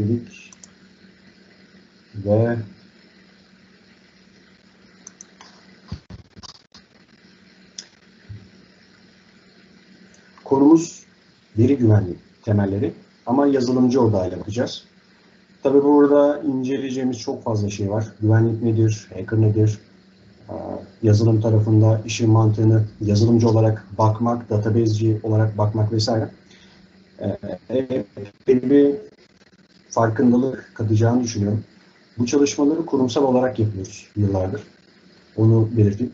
dedik ve konumuz veri güvenliği temelleri ama yazılımcı odağıyla bakacağız. Tabii burada inceleyeceğimiz çok fazla şey var. Güvenlik nedir, hacker nedir, yazılım tarafında işin mantığını yazılımcı olarak bakmak, databaseci olarak bakmak vesaire. Bir farkındalık katacağını düşünüyorum. Bu çalışmaları kurumsal olarak yapıyoruz yıllardır. Onu belirteyim.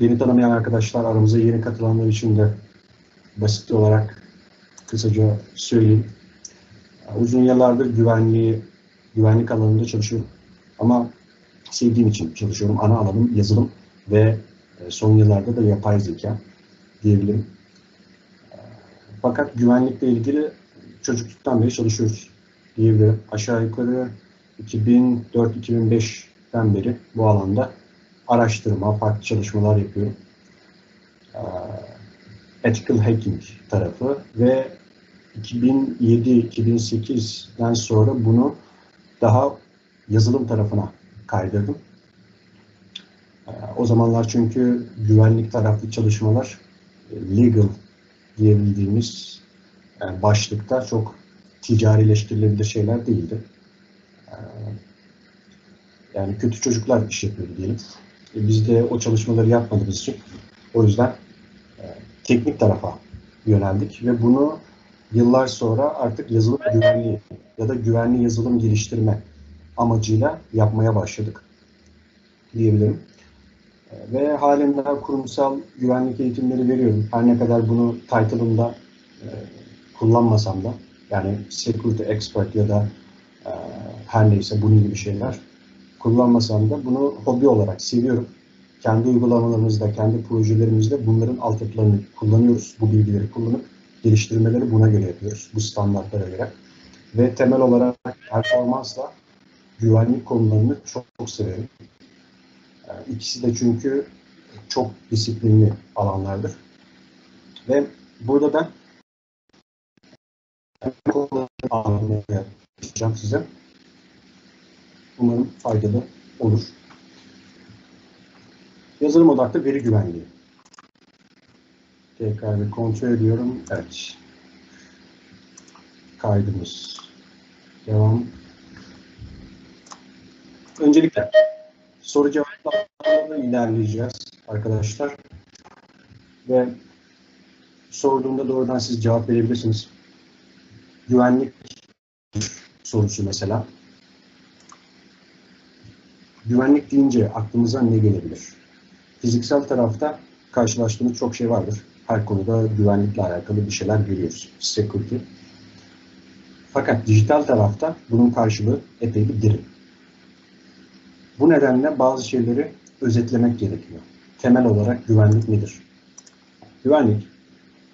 Beni tanımayan arkadaşlar, aramıza yeni katılanlar için de basit olarak kısaca söyleyeyim. Uzun yıllardır güvenlik alanında çalışıyorum. Ama sevdiğim için çalışıyorum. Ana alanım yazılım ve son yıllarda da yapay zeka diyebilirim. Fakat güvenlikle ilgili çocukluktan beri çalışıyoruz diyebilirim. Aşağı yukarı 2004-2005'ten beri bu alanda araştırma, farklı çalışmalar yapıyorum. Ethical Hacking tarafı ve 2007-2008'den sonra bunu daha yazılım tarafına kaydırdım. O zamanlar çünkü güvenlik taraflı çalışmalar legal diyebildiğimiz başlıkta çok ticarileştirilebilir şeyler değildi. Yani kötü çocuklar iş yapıyordu diyelim. Biz de o çalışmaları yapmadığımız için o yüzden teknik tarafa yöneldik ve bunu yıllar sonra artık yazılım güvenliği ya da güvenli yazılım geliştirme amacıyla yapmaya başladık diyebilirim. Ve halen daha kurumsal güvenlik eğitimleri veriyorum. Her ne kadar bunu title'ımda kullanmasam da, yani security expert ya da her neyse bunun gibi şeyler kullanmasam da bunu hobi olarak seviyorum. Kendi uygulamalarımızda, kendi projelerimizde bunların altyapılarını kullanıyoruz. Bu bilgileri kullanıp geliştirmeleri buna göre yapıyoruz. Bu standartlara göre. Ve temel olarak performansla güvenlik konularını çok severim. İkisi de çünkü çok disiplinli alanlardır. Ve burada ben konuları anlatmaya çalışacağım size. Umarım faydalı olur. Yazılım odaklı veri güvenliği. Tekrar bir kontrol ediyorum. Evet. Kaydımız. Devam. Öncelikle soru cevaplarla ilerleyeceğiz arkadaşlar. Ve sorduğumda doğrudan siz cevap verebilirsiniz. Güvenlik sorusu mesela. Güvenlik deyince aklınıza ne gelebilir? Fiziksel tarafta karşılaştığımız çok şey vardır. Her konuda güvenlikle alakalı bir şeyler görüyoruz. Security. Fakat dijital tarafta bunun karşılığı epey bir derin. Bu nedenle bazı şeyleri özetlemek gerekiyor. Temel olarak güvenlik nedir? Güvenlik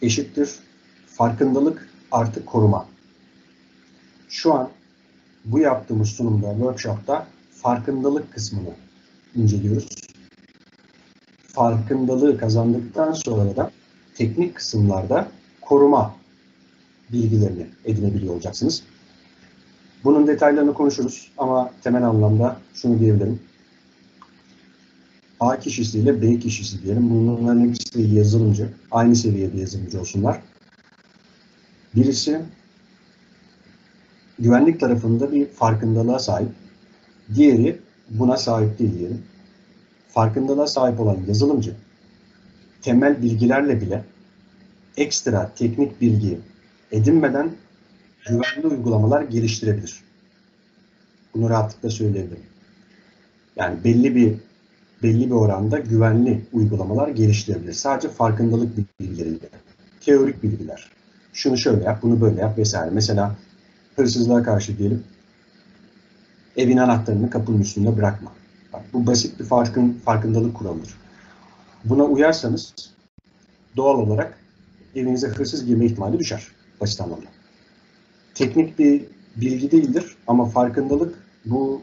eşittir farkındalık artı koruma. Şu an bu yaptığımız sunumda, workshop'ta farkındalık kısmını inceliyoruz. Farkındalığı kazandıktan sonra da teknik kısımlarda koruma bilgilerini edinebiliyor olacaksınız. Bunun detaylarını konuşuruz ama temel anlamda şunu diyebilirim. A kişisiyle B kişisi diyelim. Bunların ikisi de yazılımcı. Aynı seviyede yazılımcı olsunlar. Birisi güvenlik tarafında bir farkındalığa sahip. Diğeri buna sahip değil diyelim. Farkındalığa sahip olan yazılımcı temel bilgilerle bile ekstra teknik bilgi edinmeden güvenli uygulamalar geliştirebilir. Bunu rahatlıkla söyleyebilirim. Yani belli bir oranda güvenli uygulamalar geliştirebilir. Sadece farkındalık bilgileriyle. Teorik bilgiler. Şunu şöyle yap, bunu böyle yap vesaire. Mesela hırsızlığa karşı diyelim. Evin anahtarını kapının üstünde bırakma. Bak, bu basit bir farkındalık kuralıdır. Buna uyarsanız doğal olarak evinize hırsız girme ihtimali düşer. Basit anlamda. Teknik bir bilgi değildir ama farkındalık bu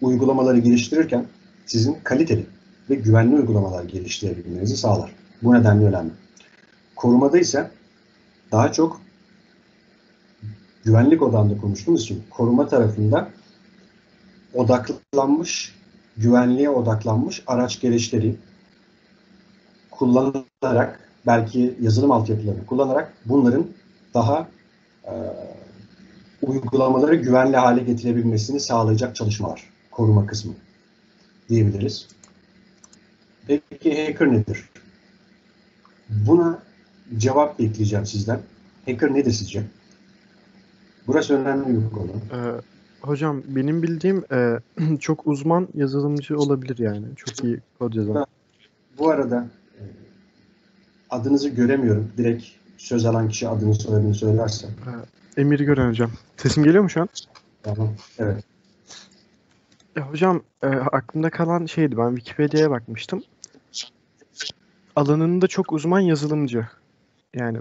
uygulamaları geliştirirken sizin kaliteli ve güvenli uygulamalar geliştirebilmenizi sağlar. Bu nedenle önemli. Korumada ise daha çok güvenlik odağında konuştuğumuz için koruma tarafında odaklanmış, güvenliğe odaklanmış araç gereçleri kullanarak, belki yazılım altyapılarını kullanarak bunların daha uygulamaları güvenli hale getirebilmesini sağlayacak çalışmalar. Koruma kısmı diyebiliriz. Peki hacker nedir? Buna cevap bekleyeceğim sizden. Hacker nedir sizce? Burası önemli bir konu. Hocam benim bildiğim çok uzman yazılımcı olabilir yani. Çok iyi kod yazan. Bu arada adınızı göremiyorum. Direkt söz alan kişi adını soyadını söylerse. Emir Gören hocam. Sesim geliyor mu şu an? Tamam. Evet. Hocam aklımda kalan şeydi. Ben Wikipedia'ya bakmıştım. Alanında çok uzman yazılımcı. Yani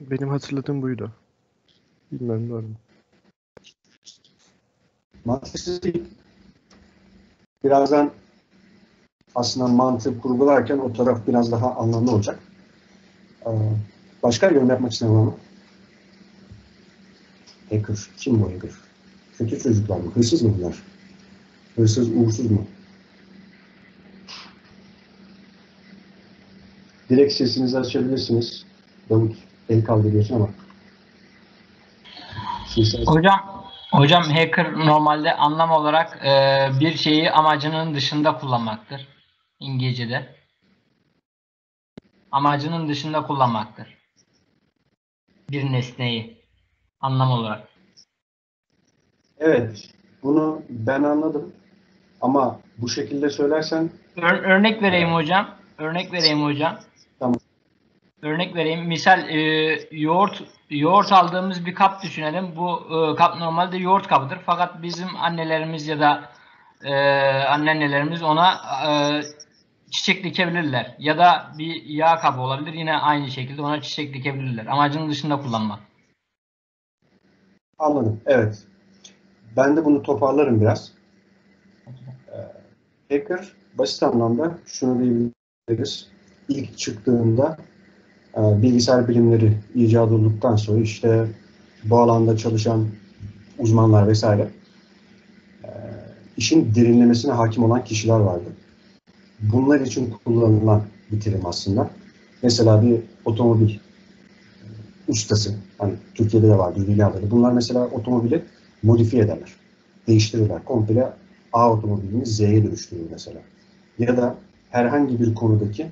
benim hatırladığım buydu. Bilmem doğru mu? Mantıksız değil. Birazdan aslında mantığı kurgularken o taraf biraz daha anlamlı olacak. Başka bir yorum yapmak istedim ama. Hacker. Kim bu hacker? Kötü çocuklar mı? Hırsız mı bunlar? Hırsız, uğursuz mu? Direkt sesinizi açabilirsiniz. Davut el kaldırıyorsun ama. Hocam hacker normalde anlam olarak bir şeyi amacının dışında kullanmaktır. İngilizce'de. Amacının dışında kullanmaktır. Bir nesneyi. Anlam olarak. Evet. Bunu ben anladım. Ama bu şekilde söylersen... Örnek vereyim hocam. Tamam. Örnek vereyim. Misal yoğurt aldığımız bir kap düşünelim. Bu kap normalde yoğurt kabıdır. Fakat bizim annelerimiz ya da anneannelerimiz ona çiçek dikebilirler. Ya da bir yağ kabı olabilir. Yine aynı şekilde ona çiçek dikebilirler. Amacının dışında kullanmak. Anladım. Evet. Ben de bunu toparlarım biraz. Hacker basit anlamda şunu diyebiliriz. İlk çıktığında bilgisayar bilimleri icat olduktan sonra işte bu alanda çalışan uzmanlar vesaire işin derinlemesine hakim olan kişiler vardı. Bunlar için kullanılan bir terim aslında. Mesela bir otomobil ustası, hani Türkiye'de de vardı, dünyaları. Bunlar mesela otomobili modifiye ederler, değiştirirler. Komple A otomobilini Z'ye dönüştürür mesela. Ya da herhangi bir konudaki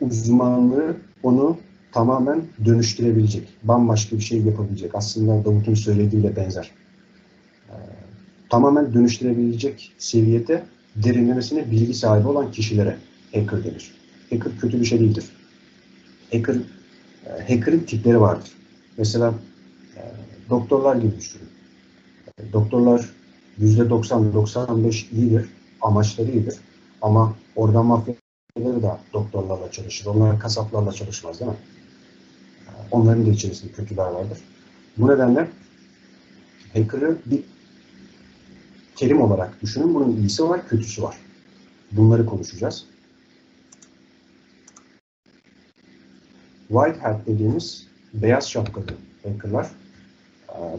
uzmanlığı onu tamamen dönüştürebilecek, bambaşka bir şey yapabilecek. Aslında Davut'un söylediğiyle benzer. Tamamen dönüştürebilecek seviyede derinlemesine bilgi sahibi olan kişilere hacker denir. Hacker kötü bir şey değildir. Hacker'ın tipleri vardır. Mesela doktorlar gibi düşünün. Doktorlar %90-95 iyidir, amaçları iyidir. Ama oradan mafyaları da doktorlarla çalışır. Onlar kasaplarla çalışmaz değil mi? Onların da içerisinde kötüler vardır. Bu nedenle hacker'ı bir terim olarak düşünün. Bunun iyisi var, kötüsü var. Bunları konuşacağız. White Hat dediğimiz beyaz şapkalı hacker'lar.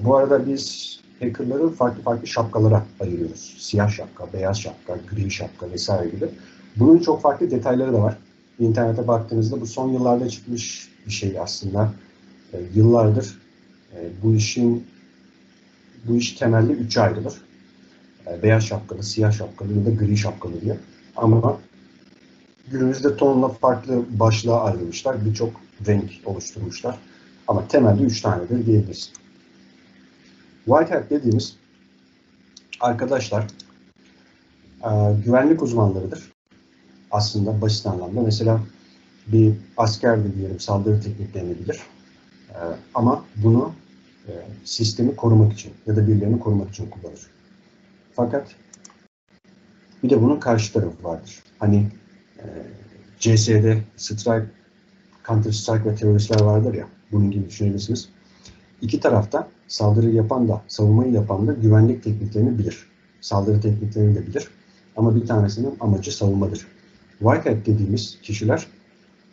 Bu arada biz hacker'ları farklı şapkalara ayırıyoruz. Siyah şapka, beyaz şapka, gri şapka vesaire gibi. Bunun çok farklı detayları da var. İnternete baktığınızda bu son yıllarda çıkmış bir şey aslında. Yıllardır bu iş temelli 3'e ayrılır. Beyaz şapkalı, siyah şapkalı ya da gri şapkalı diye. Ama günümüzde tonla farklı başlığa ayrılmışlar. Birçok renk oluşturmuşlar. Ama temelde 3 tanedir diyebiliriz. White Hat dediğimiz arkadaşlar güvenlik uzmanlarıdır. Aslında basit anlamda. Mesela bir asker de diyelim saldırı tekniklerini bilir. Ama bunu sistemi korumak için ya da birilerini korumak için kullanır. Fakat bir de bunun karşı tarafı vardır. Hani CS'de Strike, Counter Strike ve teröristler vardır ya. Bunun gibi düşünebilirsiniz. İki tarafta saldırı yapan da, savunmayı yapan da güvenlik tekniklerini bilir. Saldırı tekniklerini de bilir. Ama bir tanesinin amacı savunmadır. White Hat dediğimiz kişiler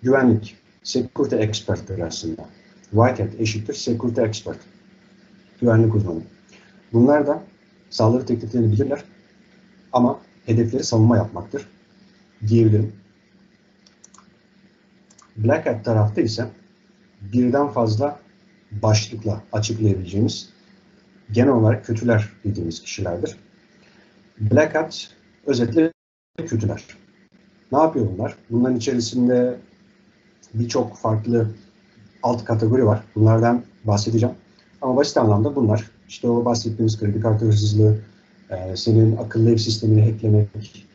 güvenlik, security expert'tir aslında. White Hat eşittir security expert. güvenlik uzmanı. Bunlar da saldırı tekniklerini bilirler ama hedefleri savunma yapmaktır diyebilirim. Black Hat tarafta ise birden fazla başlıkla açıklayabileceğimiz genel olarak kötüler dediğimiz kişilerdir. Black Hat özetle kötüler. Ne yapıyor bunlar? Bunların içerisinde birçok farklı alt kategori var. Bunlardan bahsedeceğim. Ama basit anlamda bunlar. İşte o bahsettiğimiz kredi kartı hırsızlığı, senin akıllı ev sistemini hacklemek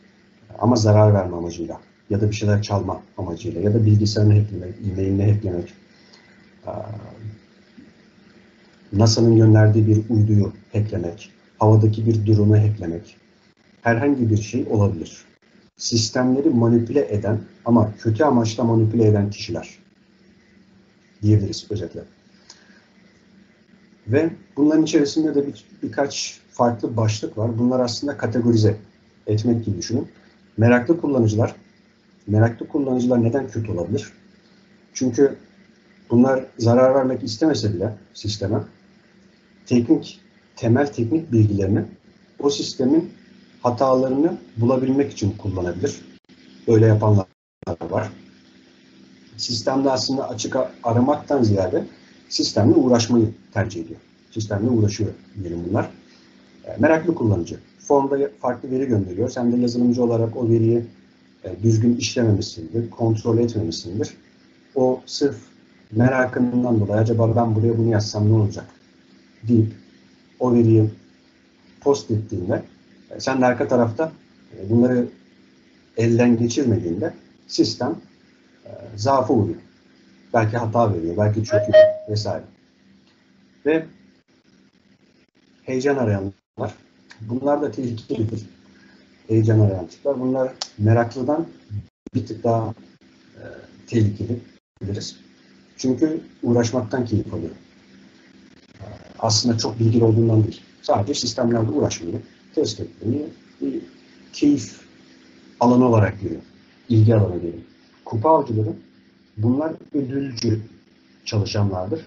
ama zarar verme amacıyla ya da bir şeyler çalma amacıyla ya da bilgisayarını hacklemek, e-mailini hacklemek, NASA'nın gönderdiği bir uyduyu hacklemek, havadaki bir drone'u hacklemek, herhangi bir şey olabilir. Sistemleri manipüle eden ama kötü amaçla manipüle eden kişiler diyebiliriz özetle. Ve bunların içerisinde de birkaç farklı başlık var. Bunlar aslında kategorize etmek gibi düşünün. Meraklı kullanıcılar neden kötü olabilir? Çünkü bunlar zarar vermek istemese bile sisteme temel teknik bilgilerini o sistemin hatalarını bulabilmek için kullanabilir. Böyle yapanlar var. Sistemde aslında açık aramaktan ziyade sistemle uğraşmayı tercih ediyor. Sistemle uğraşıyor diyelim bunlar. Meraklı kullanıcı. Formda farklı veri gönderiyor. Sen de yazılımcı olarak o veriyi düzgün işlememişsindir, kontrol etmemişsindir. O sırf merakından dolayı acaba ben buraya bunu yazsam ne olacak deyip o veriyi post ettiğinde sen de arka tarafta bunları elden geçirmediğinde sistem zaafa uğruyor. Belki hata veriyor, belki çöküyor vesaire. Ve heyecan arayanlar, bunlar da tehlikelidir. Heyecan arayan tipler, bunlar meraklıdan bir tık daha tehlikeli biliriz. Çünkü uğraşmaktan keyif alıyor. Aslında çok bilgili olduğundan değil. Sadece sistemlerle uğraşmayı, test etmeyi bir keyif alanı olarak görüyor. İlgi alanı görüyor. Kupa avcıları, bunlar ödülcü çalışanlardır.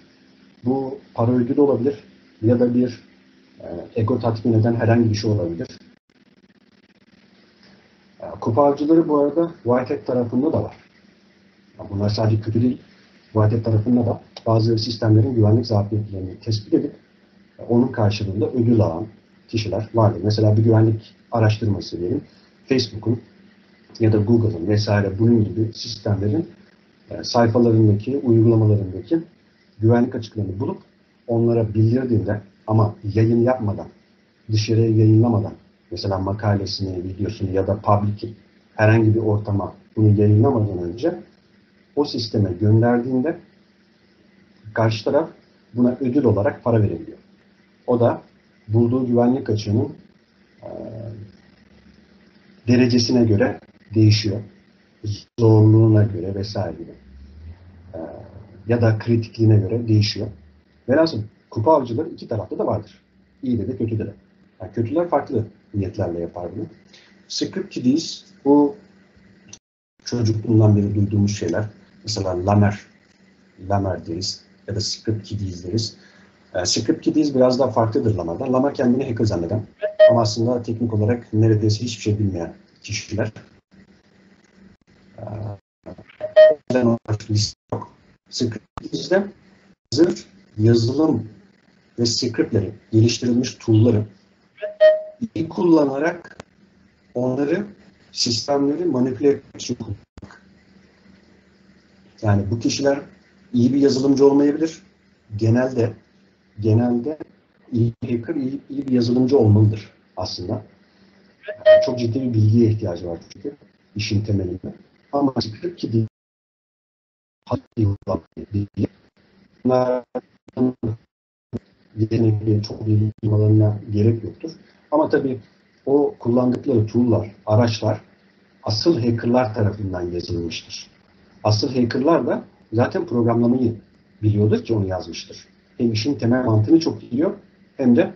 Bu para ödülü olabilir ya da bir ego tatmin eden herhangi bir şey olabilir. Kupa avcıları bu arada White Hat tarafında da var. Bunlar sadece kötü değil. White Hat tarafında da bazı sistemlerin güvenlik zafiyetlerini tespit edip onun karşılığında ödül alan kişiler vardır. Mesela bir güvenlik araştırması diyelim. Facebook'un ya da Google'ın vesaire bunun gibi sistemlerin sayfalarındaki, uygulamalarındaki güvenlik açıklarını bulup onlara bildirdiğinde ama yayın yapmadan, dışarıya yayınlamadan mesela makalesini, videosunu ya da public herhangi bir ortama bunu yayınlamadan önce o sisteme gönderdiğinde karşı taraf buna ödül olarak para verebiliyor. O da bulduğu güvenlik açığının derecesine göre değişiyor. Zorluğuna göre vesaire gibi. Ya da kritikliğine göre değişiyor. Velhasıl kupa avcıları iki tarafta da vardır. İyi de kötüde de. Yani kötüler farklı niyetlerle yapar bunu. Script Kiddies, bu çocukluğumdan beri duyduğumuz şeyler. Mesela Lamer deriz ya da Script Kiddies deriz. Script Kiddies biraz daha farklıdır Lamer'dan. Lamer kendini hacker zanneden ama aslında teknik olarak neredeyse hiçbir şey bilmeyen kişiler. Script Kiddies'de yazılım ve scriptleri, geliştirilmiş tool'ları iyi kullanarak onları sistemleri manipüle etmek için kullanmak. Yani bu kişiler iyi bir yazılımcı olmayabilir. Genelde iyi bir hacker, iyi bir yazılımcı olmalıdır aslında. Yani çok ciddi bir bilgiye ihtiyacı var çünkü işin temelinde. Ama script ki değil. Bunlar yetenekli, çok bilgi alanına gerek yoktur. Ama tabii o kullandıkları tool'lar, araçlar asıl hacker'lar tarafından yazılmıştır. Asıl hacker'lar da zaten programlamayı biliyordur ki onu yazmıştır. Hem işin temel mantığını çok iyi biliyor hem de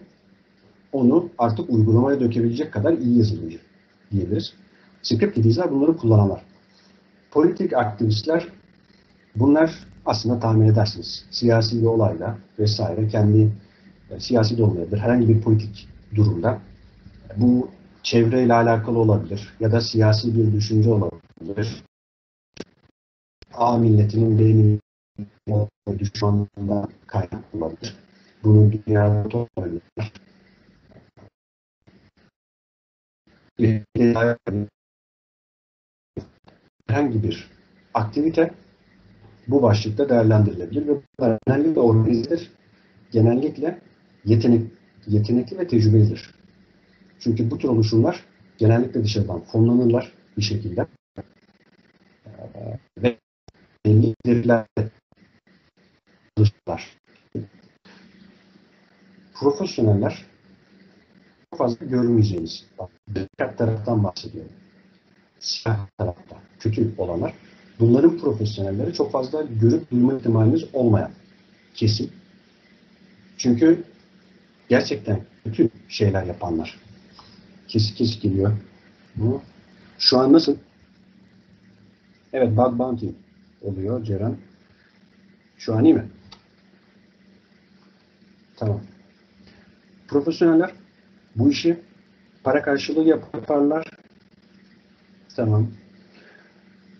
onu artık uygulamaya dökebilecek kadar iyi yazılımcı diyebiliriz. Script Kiddies'ler bunları kullananlar. Politik aktivistler, bunlar aslında tahmin edersiniz. Siyasi bir olayla vesaire kendi siyasi de olmayabilir, herhangi bir politik durumda. Bu çevreyle alakalı olabilir ya da siyasi bir düşünce olabilir. A milletinin beyni düşmanlığından kaynaklı olabilir. Bunun dünyada toplanabilir. Herhangi bir aktivite bu başlıkta değerlendirilebilir ve bunlar genellikle organizedir. Genellikle yetenekli ve tecrübelidir. Çünkü bu tür oluşumlar genellikle dışarıdan fonlanırlar bir şekilde. Ve belirtilerle çalışırlar. Profesyoneller çok fazla görmeyeceğimiz taraftan bahsediyorum. Siyah tarafta kötü olanlar. Bunların profesyonelleri çok fazla görüp duyma ihtimalimiz olmayan kesin. Çünkü gerçekten kötü şeyler yapanlar. Kesik geliyor. Bu şu an nasıl? Evet, Bug Bounty oluyor Ceren. Şu an iyi mi? Tamam. Profesyoneller bu işi para karşılığı yaparlar. Tamam.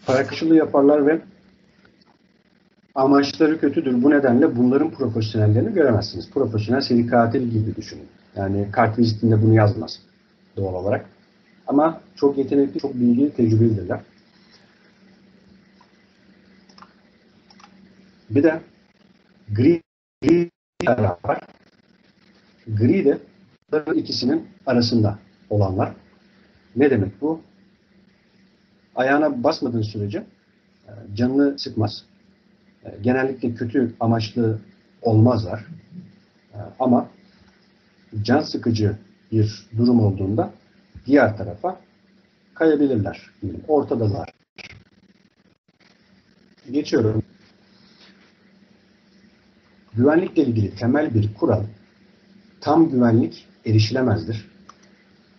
Para karşılığı yaparlar ve amaçları kötüdür. Bu nedenle bunların profesyonellerini göremezsiniz. Profesyonel seri katil gibi düşünün. Yani kartvizitinde bunu yazmaz doğal olarak. Ama çok yetenekli, çok bilgili, tecrübelidirler. Bir de gri taraf var. Gri de ikisinin arasında olanlar. Ne demek bu? Ayağına basmadığın sürece canını sıkmaz. Genellikle kötü amaçlı olmazlar. Ama can sıkıcı bir durum olduğunda diğer tarafa kayabilirler. Ortadalar. Geçiyorum. Güvenlikle ilgili temel bir kural, tam güvenlik erişilemezdir.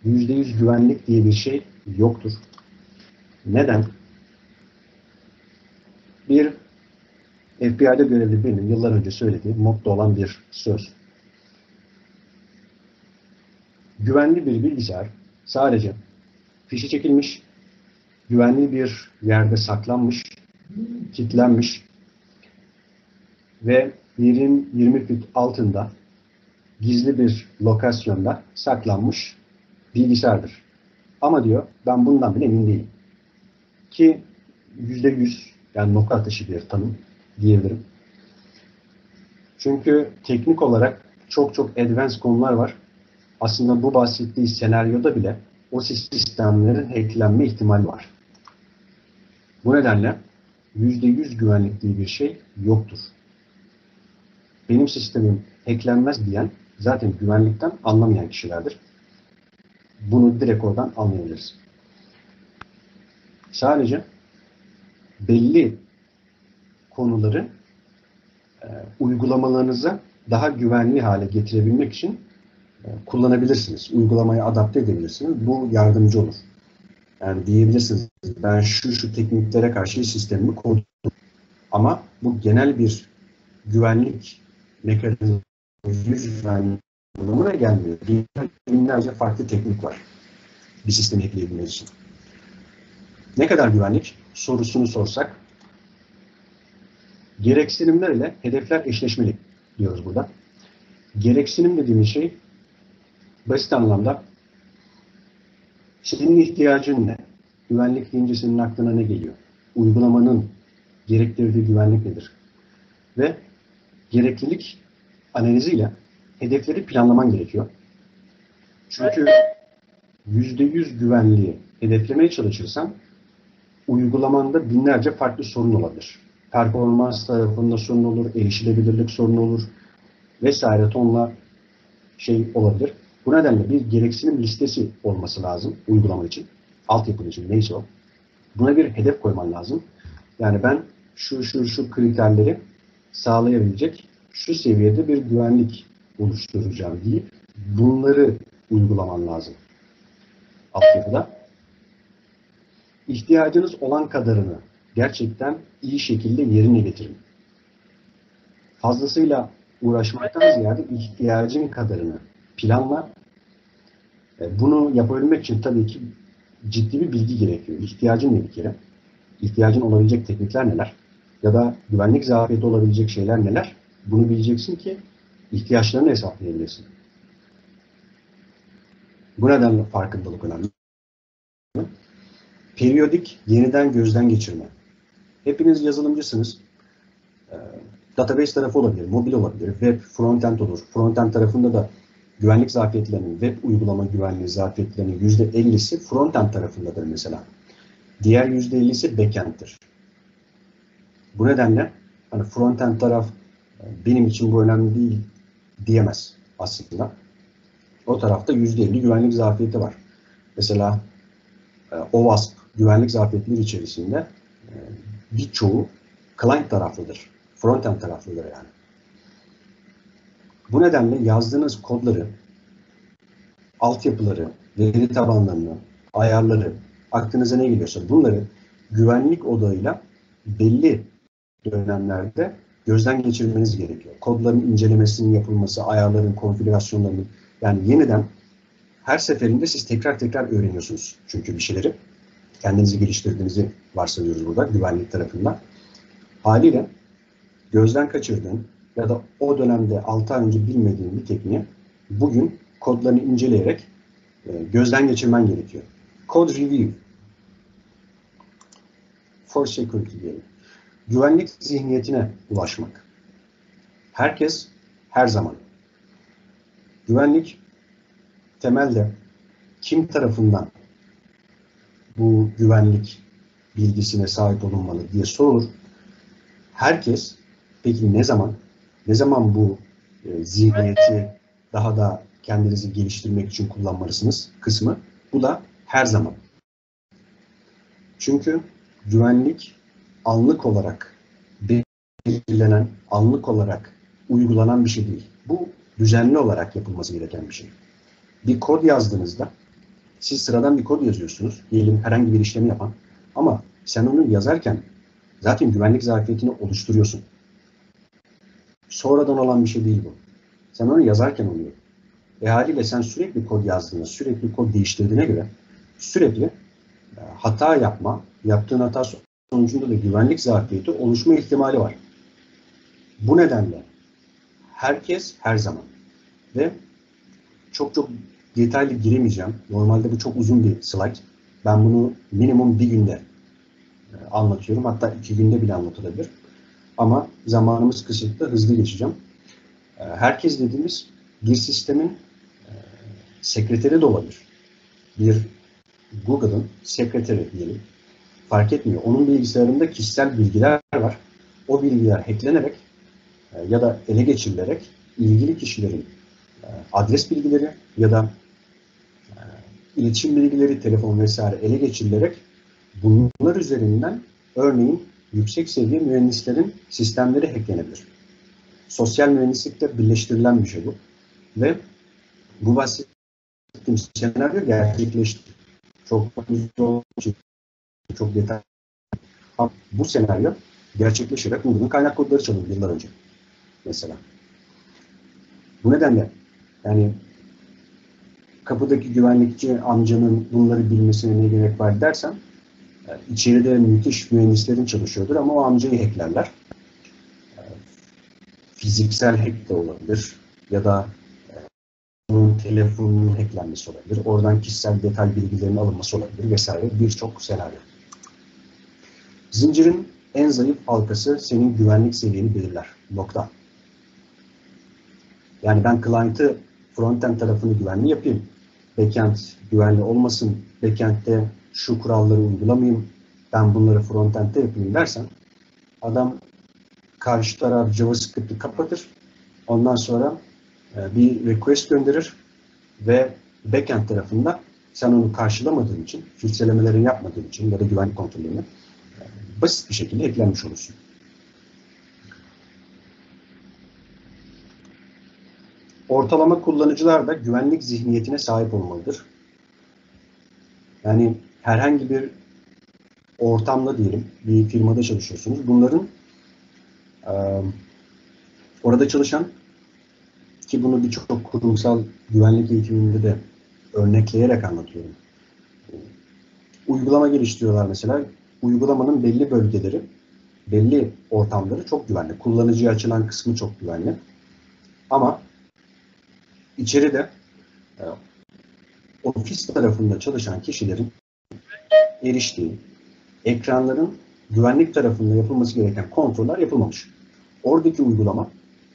%100 güvenlik diye bir şey yoktur. Neden? Bir FBI'de görevli birinin yıllar önce söylediği modda olan bir söz. Güvenli bir bilgisayar sadece fişi çekilmiş, güvenli bir yerde saklanmış, kilitlenmiş ve yerin 20 fit altında gizli bir lokasyonda saklanmış bilgisayardır. Ama diyor ben bundan bile emin değilim. Ki %100 yani nokta atışı bir tanım diyebilirim. Çünkü teknik olarak çok advanced konular var. Aslında bu bahsettiği senaryoda bile o sistemlerin hacklenme ihtimali var. Bu nedenle %100 güvenlik diye bir şey yoktur. Benim sistemim hacklenmez diyen zaten güvenlikten anlamayan kişilerdir. Bunu direkt oradan anlayabiliriz. Sadece belli konuları uygulamalarınıza daha güvenli hale getirebilmek için kullanabilirsiniz. Uygulamaya adapte edebilirsiniz. Bu yardımcı olur. Yani diyebilirsiniz ben şu tekniklere karşı sistemimi korudum. Ama bu genel bir güvenlik mekanizması anlamına gelmiyor. Binlerce farklı teknik var bir sistemi ekleyebilmek için. Ne kadar güvenlik sorusunu sorsak, gereksinimler ile hedefler eşleşmeli diyoruz burada. Gereksinim dediğimiz şey basit anlamda senin ihtiyacın ne? Güvenlik deyince senin aklına ne geliyor? Uygulamanın gerektirdiği güvenlik nedir? Ve gereklilik analiziyle hedefleri planlaman gerekiyor. Çünkü %100 güvenliği hedeflemeye çalışırsan uygulamanda binlerce farklı sorun olabilir. Performans tarafında sorun olur, erişilebilirlik sorunu olur vesaire tonla şey olabilir. Bu nedenle bir gereksinim listesi olması lazım uygulama için. Altyapı için neyse o. Buna bir hedef koyman lazım. Yani ben şu kriterleri sağlayabilecek şu seviyede bir güvenlik oluşturacağım diye bunları uygulaman lazım altyapıda. İhtiyacınız olan kadarını gerçekten iyi şekilde yerine getirin. Fazlasıyla uğraşmaktan ziyade ihtiyacın kadarını planla. Bunu yapabilmek için tabii ki ciddi bir bilgi gerekiyor. İhtiyacın ne bir kere? İhtiyacın olabilecek teknikler neler? Ya da güvenlik zafiyeti olabilecek şeyler neler? Bunu bileceksin ki ihtiyaçlarını hesaplayabilirsin. Bu nedenle farkındalık önemli. Periyodik yeniden gözden geçirme. Hepiniz yazılımcısınız. Database tarafı olabilir, mobil olabilir, web frontend olur. Frontend tarafında da güvenlik zafiyetlerinin, web uygulama güvenliği zafiyetlerinin %50'si frontend tarafındadır mesela. Diğer %50'si backend'tir. Bu nedenle hani frontend taraf benim için bu önemli değil diyemez aslında. O tarafta %50 güvenlik zafiyeti var. Mesela OWASP güvenlik zafiyetleri içerisinde birçoğu client taraflıdır. Frontend taraflıdır yani. Bu nedenle yazdığınız kodları, altyapıları, veri tabanlarını, ayarları, aklınıza ne geliyorsa bunları güvenlik odağıyla belli dönemlerde gözden geçirmeniz gerekiyor. Kodların incelemesinin yapılması, ayarların, konfigürasyonlarının, yani yeniden her seferinde siz tekrar öğreniyorsunuz. Çünkü bir şeyleri kendinizi geliştirdiğinizi varsayıyoruz burada güvenlik tarafından. Haliyle gözden kaçırdığın ya da o dönemde 6 ay önce bilmediğin bir tekniği bugün kodlarını inceleyerek gözden geçirmen gerekiyor. Code Review for Security diyelim. Güvenlik zihniyetine ulaşmak. Herkes, her zaman. Güvenlik temelde kim tarafından bu güvenlik bilgisine sahip olunmalı diye sorulur. Herkes, peki ne zaman? Ne zaman bu zihniyeti daha da kendinizi geliştirmek için kullanmalısınız kısmı? Bu da her zaman. Çünkü güvenlik anlık olarak belirlenen, anlık olarak uygulanan bir şey değil. Bu düzenli olarak yapılması gereken bir şey. Bir kod yazdığınızda, siz sıradan bir kod yazıyorsunuz, diyelim herhangi bir işlemi yapan, ama sen onu yazarken zaten güvenlik zafiyetini oluşturuyorsun. Sonradan olan bir şey değil bu. Sen onu yazarken oluyor. Haliyle sen sürekli kod yazdığına, sürekli kod değiştirdiğine göre sürekli hata yapma, yaptığın hata sonucunda da güvenlik zafiyeti oluşma ihtimali var. Bu nedenle herkes, her zaman. Ve çok detaylı giremeyeceğim. Normalde bu çok uzun bir slide. Ben bunu minimum bir günde anlatıyorum. Hatta 2 günde bile anlatılabilir. Ama zamanımız kısıtlı, hızlı geçeceğim. Herkes dediğimiz bir sistemin sekreteri de olabilir. Bir Google'ın sekreteri diyelim. Fark etmiyor. Onun bilgisayarında kişisel bilgiler var. O bilgiler hacklenerek ya da ele geçirilerek ilgili kişilerin adres bilgileri ya da iletişim bilgileri, telefon vesaire ele geçirilerek bunlar üzerinden örneğin yüksek seviye mühendislerin sistemleri hacklenebilir. Sosyal mühendislikte birleştirilen bir şey bu. Ve bahsettiğim senaryo gerçekleşti. Çok detaylı. Bu senaryo gerçekleşerek Google'ın kaynak kodları çalındı yıllar önce. Mesela. Bu nedenle yani kapıdaki güvenlikçi amcanın bunları bilmesine ne gerek var dersen, içeride müthiş mühendislerin çalışıyordur ama o amcayı hacklerler. Fiziksel hack de olabilir ya da onun telefonunun hacklenmesi olabilir. Oradan kişisel detay bilgilerinin alınması olabilir vesaire birçok senaryo. Zincirin en zayıf halkası senin güvenlik seviyeni belirler. Nokta. Yani ben client'ı, frontend tarafını güvenli yapayım. Backend güvenli olmasın. Backend'te şu kuralları uygulamayayım. Ben bunları frontend'te yapayım dersen adam karşı taraf JavaScript'i kapatır. Ondan sonra bir request gönderir ve backend tarafında sen onu karşılamadığın için, filtrelemelerini yapmadığın için ya da güvenlik kontrolünü basit bir şekilde eklenmiş olursun. Ortalama kullanıcılar da güvenlik zihniyetine sahip olmalıdır. Yani herhangi bir ortamda diyelim, bir firmada çalışıyorsunuz. Bunların orada çalışan ki bunu birçok kurumsal güvenlik eğitiminde de örnekleyerek anlatıyorum. Uygulama geliştiriyorlar mesela. Uygulamanın belli bölgeleri, belli ortamları çok güvenli. Kullanıcıya açılan kısmı çok güvenli. Ama içeride ofis tarafında çalışan kişilerin eriştiği, ekranların güvenlik tarafında yapılması gereken kontroller yapılmamış. Oradaki uygulama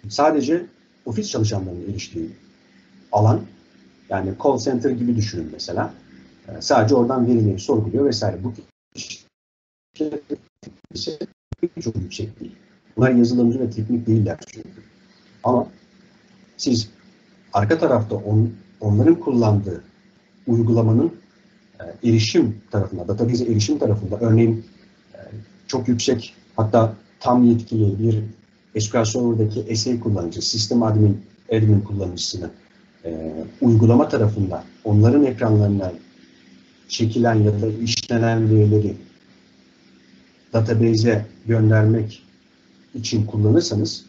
sadece ofis çalışanlarının eriştiği alan, yani call center gibi düşünün mesela. Sadece oradan verileri sorguluyor vesaire. Bu kişi çok yüksek değil. Bunlar yazılımcı ve teknik değiller çünkü. Ama siz arka tarafta onların kullandığı uygulamanın erişim tarafında, database'e erişim tarafında örneğin çok yüksek, hatta tam yetkili bir SQL Server'daki SA kullanıcı, sistem admin kullanıcısını uygulama tarafında onların ekranlarından çekilen ya da işlenen verileri database'e göndermek için kullanırsanız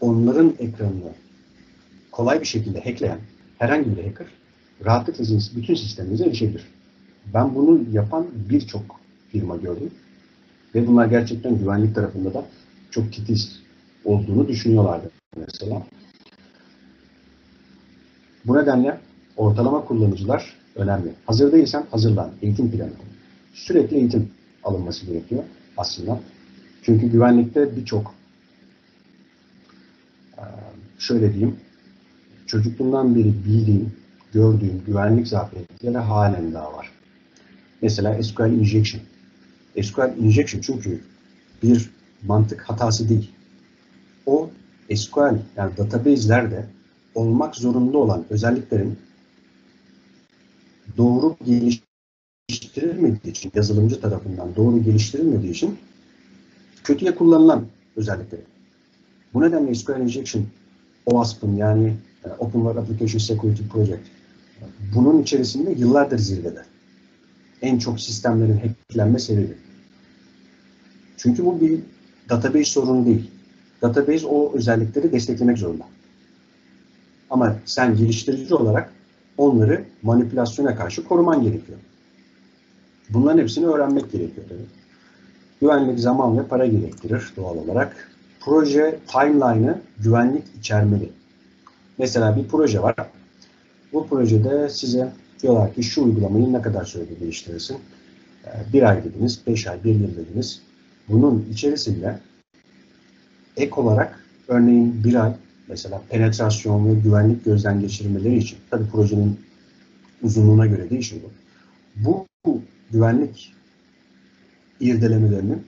onların ekranını kolay bir şekilde hackleyen herhangi bir hacker rahatlıkla bütün sistemimize erişebilir. Ben bunu yapan birçok firma gördüm ve bunlar gerçekten güvenlik tarafında da çok titiz olduğunu düşünüyorlardı mesela. Bu nedenle ortalama kullanıcılar önemli. Hazır değilsen hazırlan. Eğitim planı. Sürekli eğitim alınması gerekiyor aslında. Çünkü güvenlikte birçok, şöyle diyeyim, çocukluğumdan beri bildiğim, gördüğüm güvenlik zafiyetleri halen daha var. Mesela SQL Injection. SQL Injection çünkü bir mantık hatası değil. O SQL, yani database'lerde olmak zorunda olan özelliklerin doğru geliştirilmediği için, yazılımcı tarafından doğru geliştirilmediği için kötüye kullanılan özellikleri. Bu nedenle SQL Injection, OWASP'ın yani Open Web Application Security Project, bunun içerisinde yıllardır zirvede. En çok sistemlerin hacklenme sebebi. Çünkü bu bir database sorunu değil. Database o özellikleri desteklemek zorunda. Ama sen geliştirici olarak onları manipülasyona karşı koruman gerekiyor. Bunların hepsini öğrenmek gerekiyor tabii. Güvenlik zaman ve para gerektirir doğal olarak. Proje timeline'ı güvenlik içermeli. Mesela bir proje var. Bu projede size diyorlar ki şu uygulamayı ne kadar sürede değiştirirsin? 1 ay dediniz, 5 ay, 1 yıl dediniz. Bunun içerisinde ek olarak örneğin 1 ay mesela penetrasyon ve güvenlik gözden geçirmeleri için, tabii projenin uzunluğuna göre değişiyor. Bu güvenlik irdelemelerinin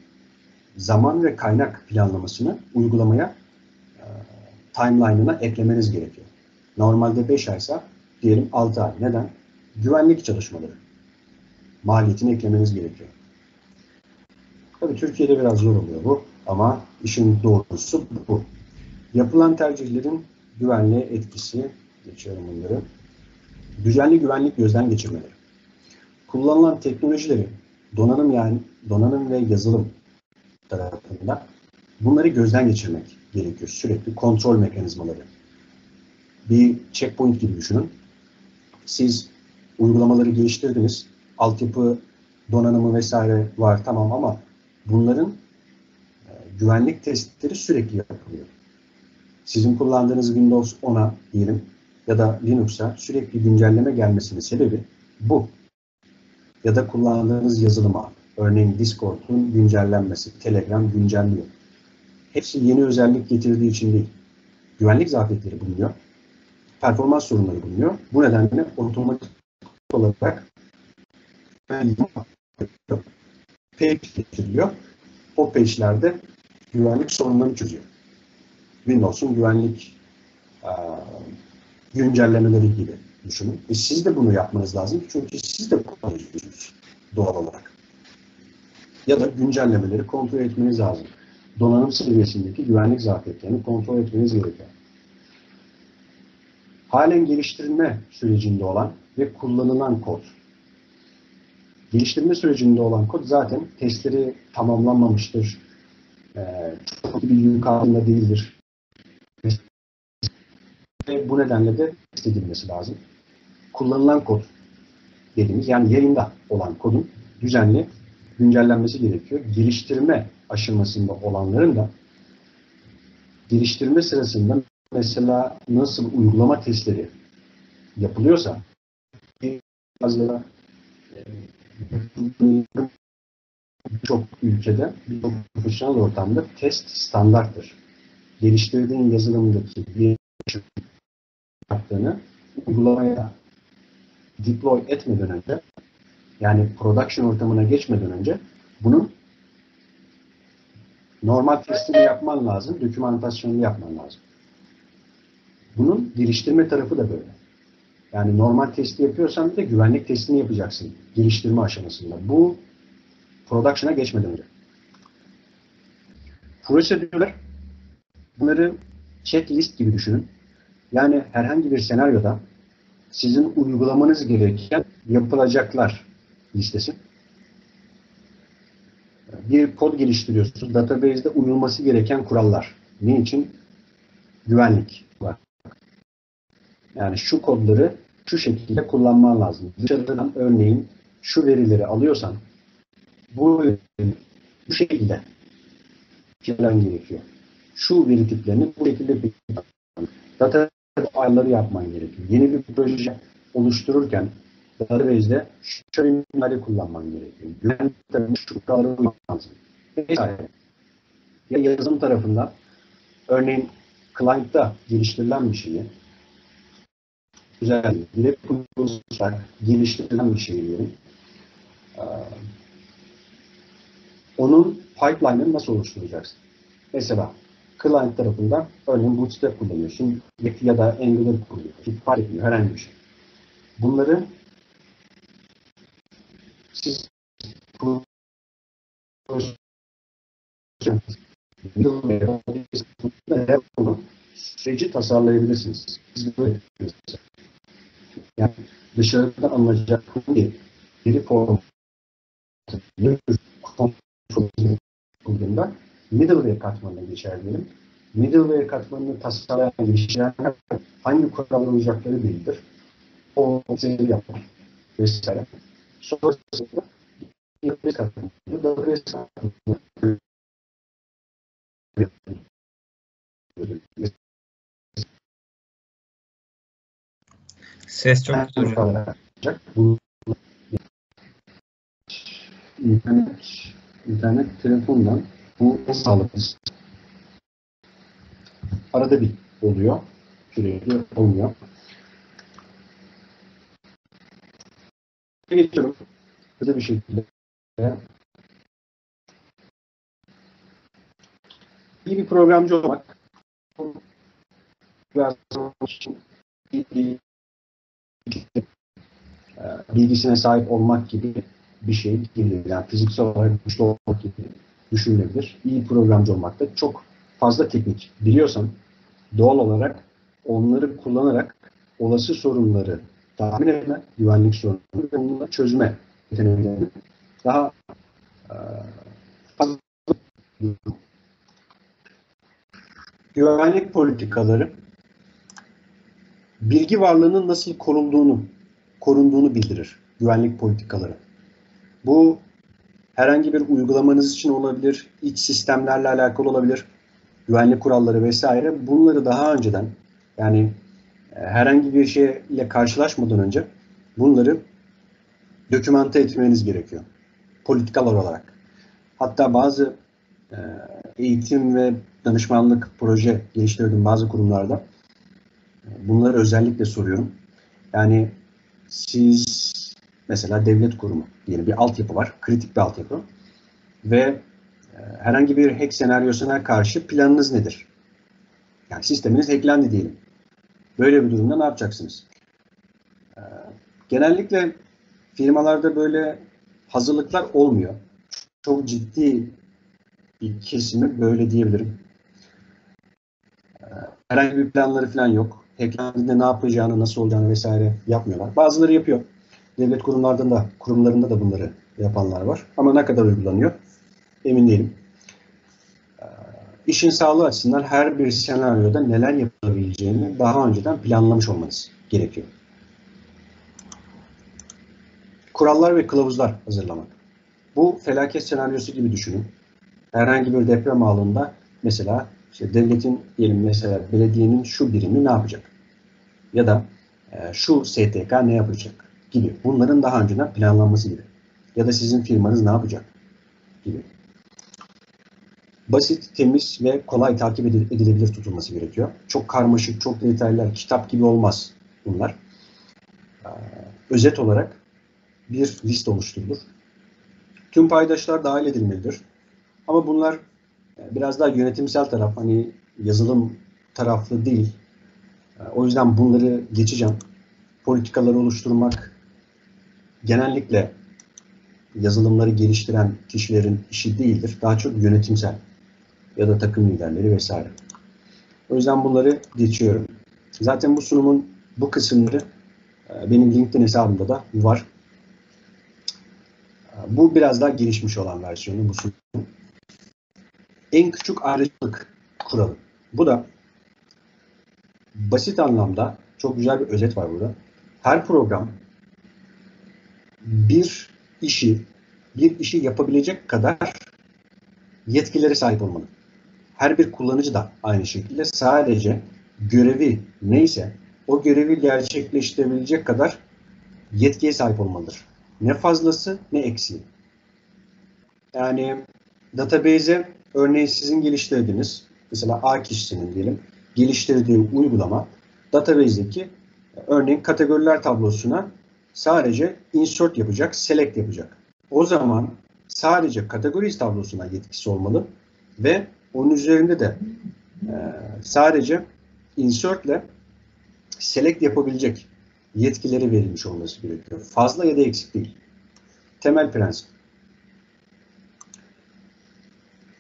zaman ve kaynak planlamasını uygulamaya timeline'ına eklemeniz gerekiyor. Normalde 5 aysa diyelim 6 ay. Neden? Güvenlik çalışmaları. Maliyetini eklemeniz gerekiyor. Tabii Türkiye'de biraz zor oluyor bu ama işin doğrusu bu. Yapılan tercihlerin güvenliğe etkisi, geçiyorum bunları. Düzenli güvenlik gözden geçirmeleri. Kullanılan teknolojileri, donanım ve yazılım tarafında bunları gözden geçirmek gerekiyor. Sürekli kontrol mekanizmaları. Bir checkpoint gibi düşünün. Siz uygulamaları geliştirdiniz. Altyapı, donanımı vesaire var tamam ama bunların güvenlik testleri sürekli yapılıyor. Sizin kullandığınız Windows 10'a diyelim ya da Linux'a sürekli güncelleme gelmesinin sebebi bu. Ya da kullandığınız yazılıma, örneğin Discord'un güncellenmesi, Telegram güncelliyor. Hepsi yeni özellik getirdiği için değil. Güvenlik zafiyetleri bulunuyor. Performans sorunları bulunuyor. Bu nedenle otomatik olarak page getiriliyor. O page'lerde güvenlik sorunlarını çözüyor. Windows'un güvenlik güncellemeleri gibi düşünün. Siz de bunu yapmanız lazım çünkü siz de kullanıyorsunuz doğal olarak. Ya da güncellemeleri kontrol etmeniz lazım. Donanım seviyesindeki güvenlik zafiyetlerini kontrol etmeniz gerekiyor. Halen geliştirme sürecinde olan ve kullanılan kod. Geliştirme sürecinde olan kod zaten testleri tamamlanmamıştır. Çok bir yük altında değildir. ve bu nedenle de test edilmesi lazım. Kullanılan kod dediğimiz, yani yayında olan kodun düzenli güncellenmesi gerekiyor. Geliştirme aşamasında olanların da geliştirme sırasında mesela nasıl uygulama testleri yapılıyorsa birçok ülkede, birçok profesyonel ortamda test standarttır. Geliştirdiğin yazılımdaki bir yaptığını uygulamaya deploy etmeden önce, yani production ortamına geçmeden önce bunun normal testini yapman lazım, dokümantasyonunu yapman lazım. Bunun geliştirme tarafı da böyle. Yani normal testi yapıyorsan bir de güvenlik testini yapacaksın geliştirme aşamasında. Bu production'a geçmeden önce. Prosedürler, bunları checklist gibi düşünün. Yani herhangi bir senaryoda sizin uygulamanız gereken yapılacaklar listesi. Bir kod geliştiriyorsunuz. Database'de uyulması gereken kurallar. Ne için? Güvenlik var. Yani şu kodları şu şekilde kullanman lazım. Dışarıdan örneğin şu verileri alıyorsan bu şekilde plan gerekiyor. Şu veri tiplerini bu şekilde data ayarları yapman gerekiyor. Yeni bir proje oluştururken database'de şöyle bir kullanman gerekiyor. Güvenlik şu kuralları uyman lazım. Ya yazılım tarafından örneğin client'ta geliştirilen bir şeyi güzel bir uygulamayla geliştirilen bir şeyleri onun pipeline'ını nasıl oluşturacaksın? Mesela client tarafından örneğin Bootstrap kullanıyorsun ya da Angular kullanıyorsun. Fark etmiyor, herhangi bir şey. Bunları siz süreci tasarlayabilirsiniz. Siz böyle yapıyorsunuz. Yani dışarıdan alınacak bir form kurduğunda middleware katmanına geçer diyelim. Middleware katmanını tasarlayan geliştirenler hangi kurallara uyacakları belirtir. O seri yapar vesaire. Sonrasında database katmanını ses çok güzel. İnternet telefondan bu sağlıklı. Arada bir oluyor. Sürekli olmuyor. Geçiyorum. Böyle bir şekilde. İyi bir programcı olmak için bilgisine sahip olmak gibi bir şey değil. Yani fiziksel olarak güçlü olmak gibi düşünülebilir. İyi programcı olmak da çok fazla teknik biliyorsan doğal olarak onları kullanarak olası sorunları tahmin etme, güvenlik sorunları ve onları çözme yeteneğini daha fazla güvenlik politikaları bilgi varlığının nasıl korunduğunu bildirir güvenlik politikaları. Bu herhangi bir uygulamanız için olabilir, iç sistemlerle alakalı olabilir, güvenlik kuralları vesaire. Bunları daha önceden, yani herhangi bir şeyle karşılaşmadan önce bunları dokümante etmeniz gerekiyor politikalar olarak. Hatta bazı eğitim ve danışmanlık proje geliştirdiğim bazı kurumlarda bunları özellikle soruyorum. Yani siz mesela devlet kurumu diyelim, bir altyapı var, kritik bir altyapı ve herhangi bir hack senaryosuna karşı planınız nedir? Yani sisteminiz hacklendi diyelim. Böyle bir durumda ne yapacaksınız? Genellikle firmalarda böyle hazırlıklar olmuyor. Çok ciddi bir kesimi böyle diyebilirim. Herhangi bir planları falan yok. Hacklendiğinde ne yapacağını, nasıl olacağını vesaire yapmıyorlar. Bazıları yapıyor. Devlet kurumlarında da bunları yapanlar var. Ama ne kadar uygulanıyor emin değilim. işin sağlığı açısından her bir senaryoda neler yapılabileceğini daha önceden planlamış olmanız gerekiyor. Kurallar ve kılavuzlar hazırlamak. Bu felaket senaryosu gibi düşünün. Herhangi bir deprem anında mesela işte devletin diyelim mesela belediyenin şu birimi ne yapacak? Ya da şu STK ne yapacak gibi. Bunların daha önceden planlanması gibi. Ya da sizin firmanız ne yapacak gibi. Basit, temiz ve kolay takip edilebilir tutulması gerekiyor. Çok karmaşık, çok detaylar, kitap gibi olmaz bunlar. Özet olarak bir liste oluşturulur. Tüm paydaşlar dahil edilmelidir. Ama bunlar biraz daha yönetimsel taraf, hani yazılım taraflı değil. O yüzden bunları geçeceğim. Politikaları oluşturmak genellikle yazılımları geliştiren kişilerin işi değildir. Daha çok yönetimsel ya da takım liderleri vesaire. O yüzden bunları geçiyorum. Zaten bu sunumun bu kısımları benim LinkedIn hesabımda da var. Bu biraz daha gelişmiş olan versiyonu bu sunumun. En küçük ayrıcalık kuralı. Bu da basit anlamda çok güzel bir özet var burada. Her program bir işi yapabilecek kadar yetkilere sahip olmalı. Her bir kullanıcı da aynı şekilde sadece görevi neyse o görevi gerçekleştirebilecek kadar yetkiye sahip olmalıdır. Ne fazlası ne eksiği. Yani database'e örneğin sizin geliştirdiğiniz, mesela A kişisinin diyelim geliştirdiği uygulama database'deki örneğin kategoriler tablosuna sadece insert yapacak, select yapacak. O zaman sadece kategori tablosuna yetkisi olmalı ve onun üzerinde de sadece insert ile select yapabilecek yetkileri verilmiş olması gerekiyor. Fazla ya da eksik değil. Temel prensip.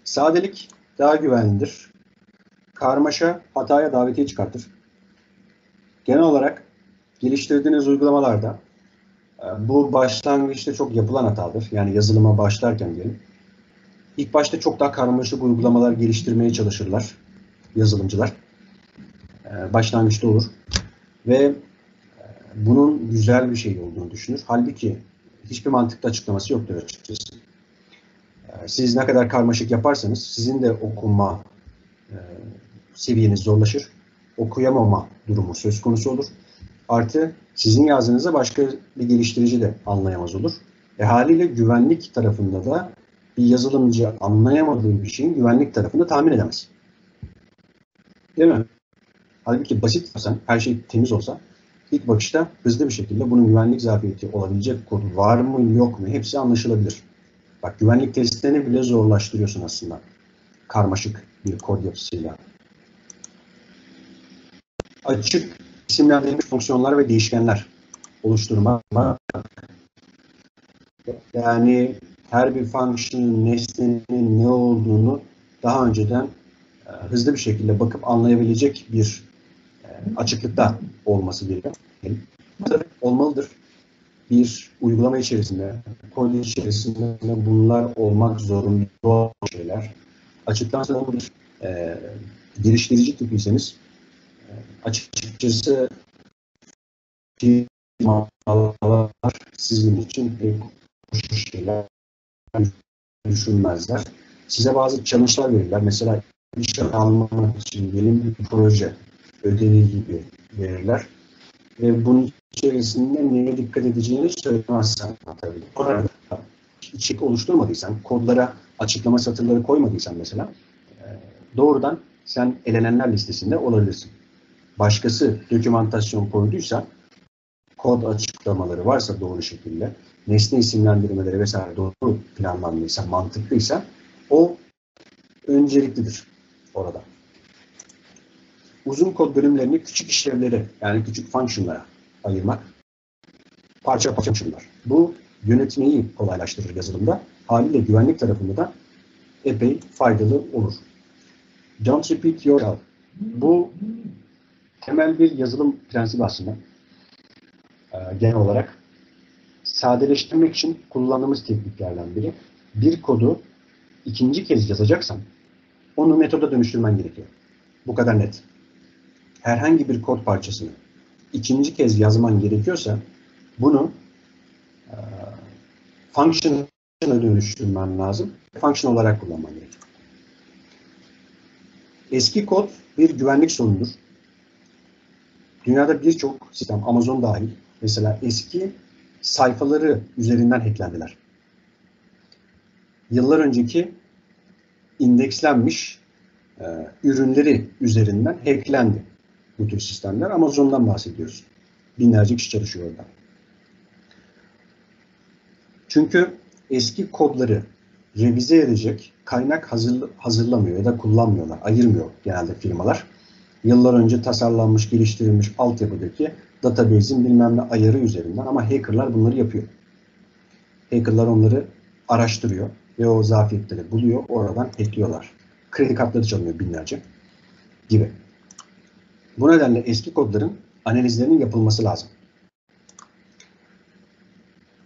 Sadelik daha güvenlidir. Karmaşa hataya davetiye çıkartır. Genel olarak geliştirdiğiniz uygulamalarda bu başlangıçta çok yapılan hatadır. Yani yazılıma başlarken diyelim. İlk başta çok daha karmaşık uygulamalar geliştirmeye çalışırlar yazılımcılar. Başlangıçta olur. Ve bunun güzel bir şey olduğunu düşünür. Halbuki hiçbir mantıklı açıklaması yoktur açıkçası. Siz ne kadar karmaşık yaparsanız sizin de okuma seviyeniz zorlaşır. Okuyamama durumu söz konusu olur. Artı sizin yazdığınızda başka bir geliştirici de anlayamaz olur. Haliyle güvenlik tarafında da bir yazılımcı anlayamadığı bir şeyin güvenlik tarafını tahmin edemez. Değil mi? Halbuki basit olsa, her şey temiz olsa ilk bakışta hızlı bir şekilde bunun güvenlik zafiyeti olabilecek kod var mı yok mu hepsi anlaşılabilir. Bak güvenlik testlerini bile zorlaştırıyorsun aslında. Karmaşık bir kod yapısıyla. Açık isimlendirilmiş fonksiyonlar ve değişkenler oluşturmak. Yani her bir function'ın nesnenin ne olduğunu daha önceden hızlı bir şekilde bakıp anlayabilecek bir açıklıkta olması gerekiyor. Olmalıdır. Bir uygulama içerisinde, kod içerisinde bunlar olmak zorunda olan şeyler. Açıklansa olabilir. Geliştirici tipiyseniz açıkçası sizin için bu şeyler düşünmezler. Size bazı challenge'lar verirler. Mesela iş almak için benim bir proje ödevi gibi verirler. Ve bunun içerisinde neye dikkat edeceğini söylemezsen tabii. Orada içerik oluşturmadıysan, kodlara açıklama satırları koymadıysan mesela doğrudan sen elenenler listesinde olabilirsin. Başkası dokümantasyon koyduysa, kod açıklamaları varsa doğru şekilde, nesne isimlendirmeleri vesaire doğru planlandıysa, mantıklıysa o önceliklidir orada. Uzun kod bölümlerini küçük işlevlere, yani küçük function'lara ayırmak, parça parça function'lar. Bu yönetmeyi kolaylaştırır yazılımda. Haliyle güvenlik tarafında da epey faydalı olur. Don't repeat yourself. Bu temel bir yazılım prensibi aslında. Genel olarak sadeleştirmek için kullandığımız tekniklerden biri. Bir kodu ikinci kez yazacaksan onu metoda dönüştürmen gerekiyor. Bu kadar net. Herhangi bir kod parçasını ikinci kez yazman gerekiyorsa bunu function'a dönüştürmen lazım. Function olarak kullanman gerekiyor. Eski kod bir güvenlik sorunudur. Dünyada birçok sistem, Amazon dahil, mesela eski sayfaları üzerinden hacklendiler. Yıllar önceki indekslenmiş ürünleri üzerinden hacklendi bu tür sistemler. Amazon'dan bahsediyoruz. Binlerce kişi çalışıyor orada. Çünkü eski kodları revize edecek kaynak hazırlamıyor ya da kullanmıyorlar, ayırmıyor genelde firmalar. Yıllar önce tasarlanmış, geliştirilmiş altyapıdaki database'in bilmem ne ayarı üzerinden, ama hackerlar bunları yapıyor. Hackerlar onları araştırıyor ve o zafiyetleri buluyor, oradan ekliyorlar. Kredi kartları çalınıyor binlerce gibi. Bu nedenle eski kodların analizlerinin yapılması lazım.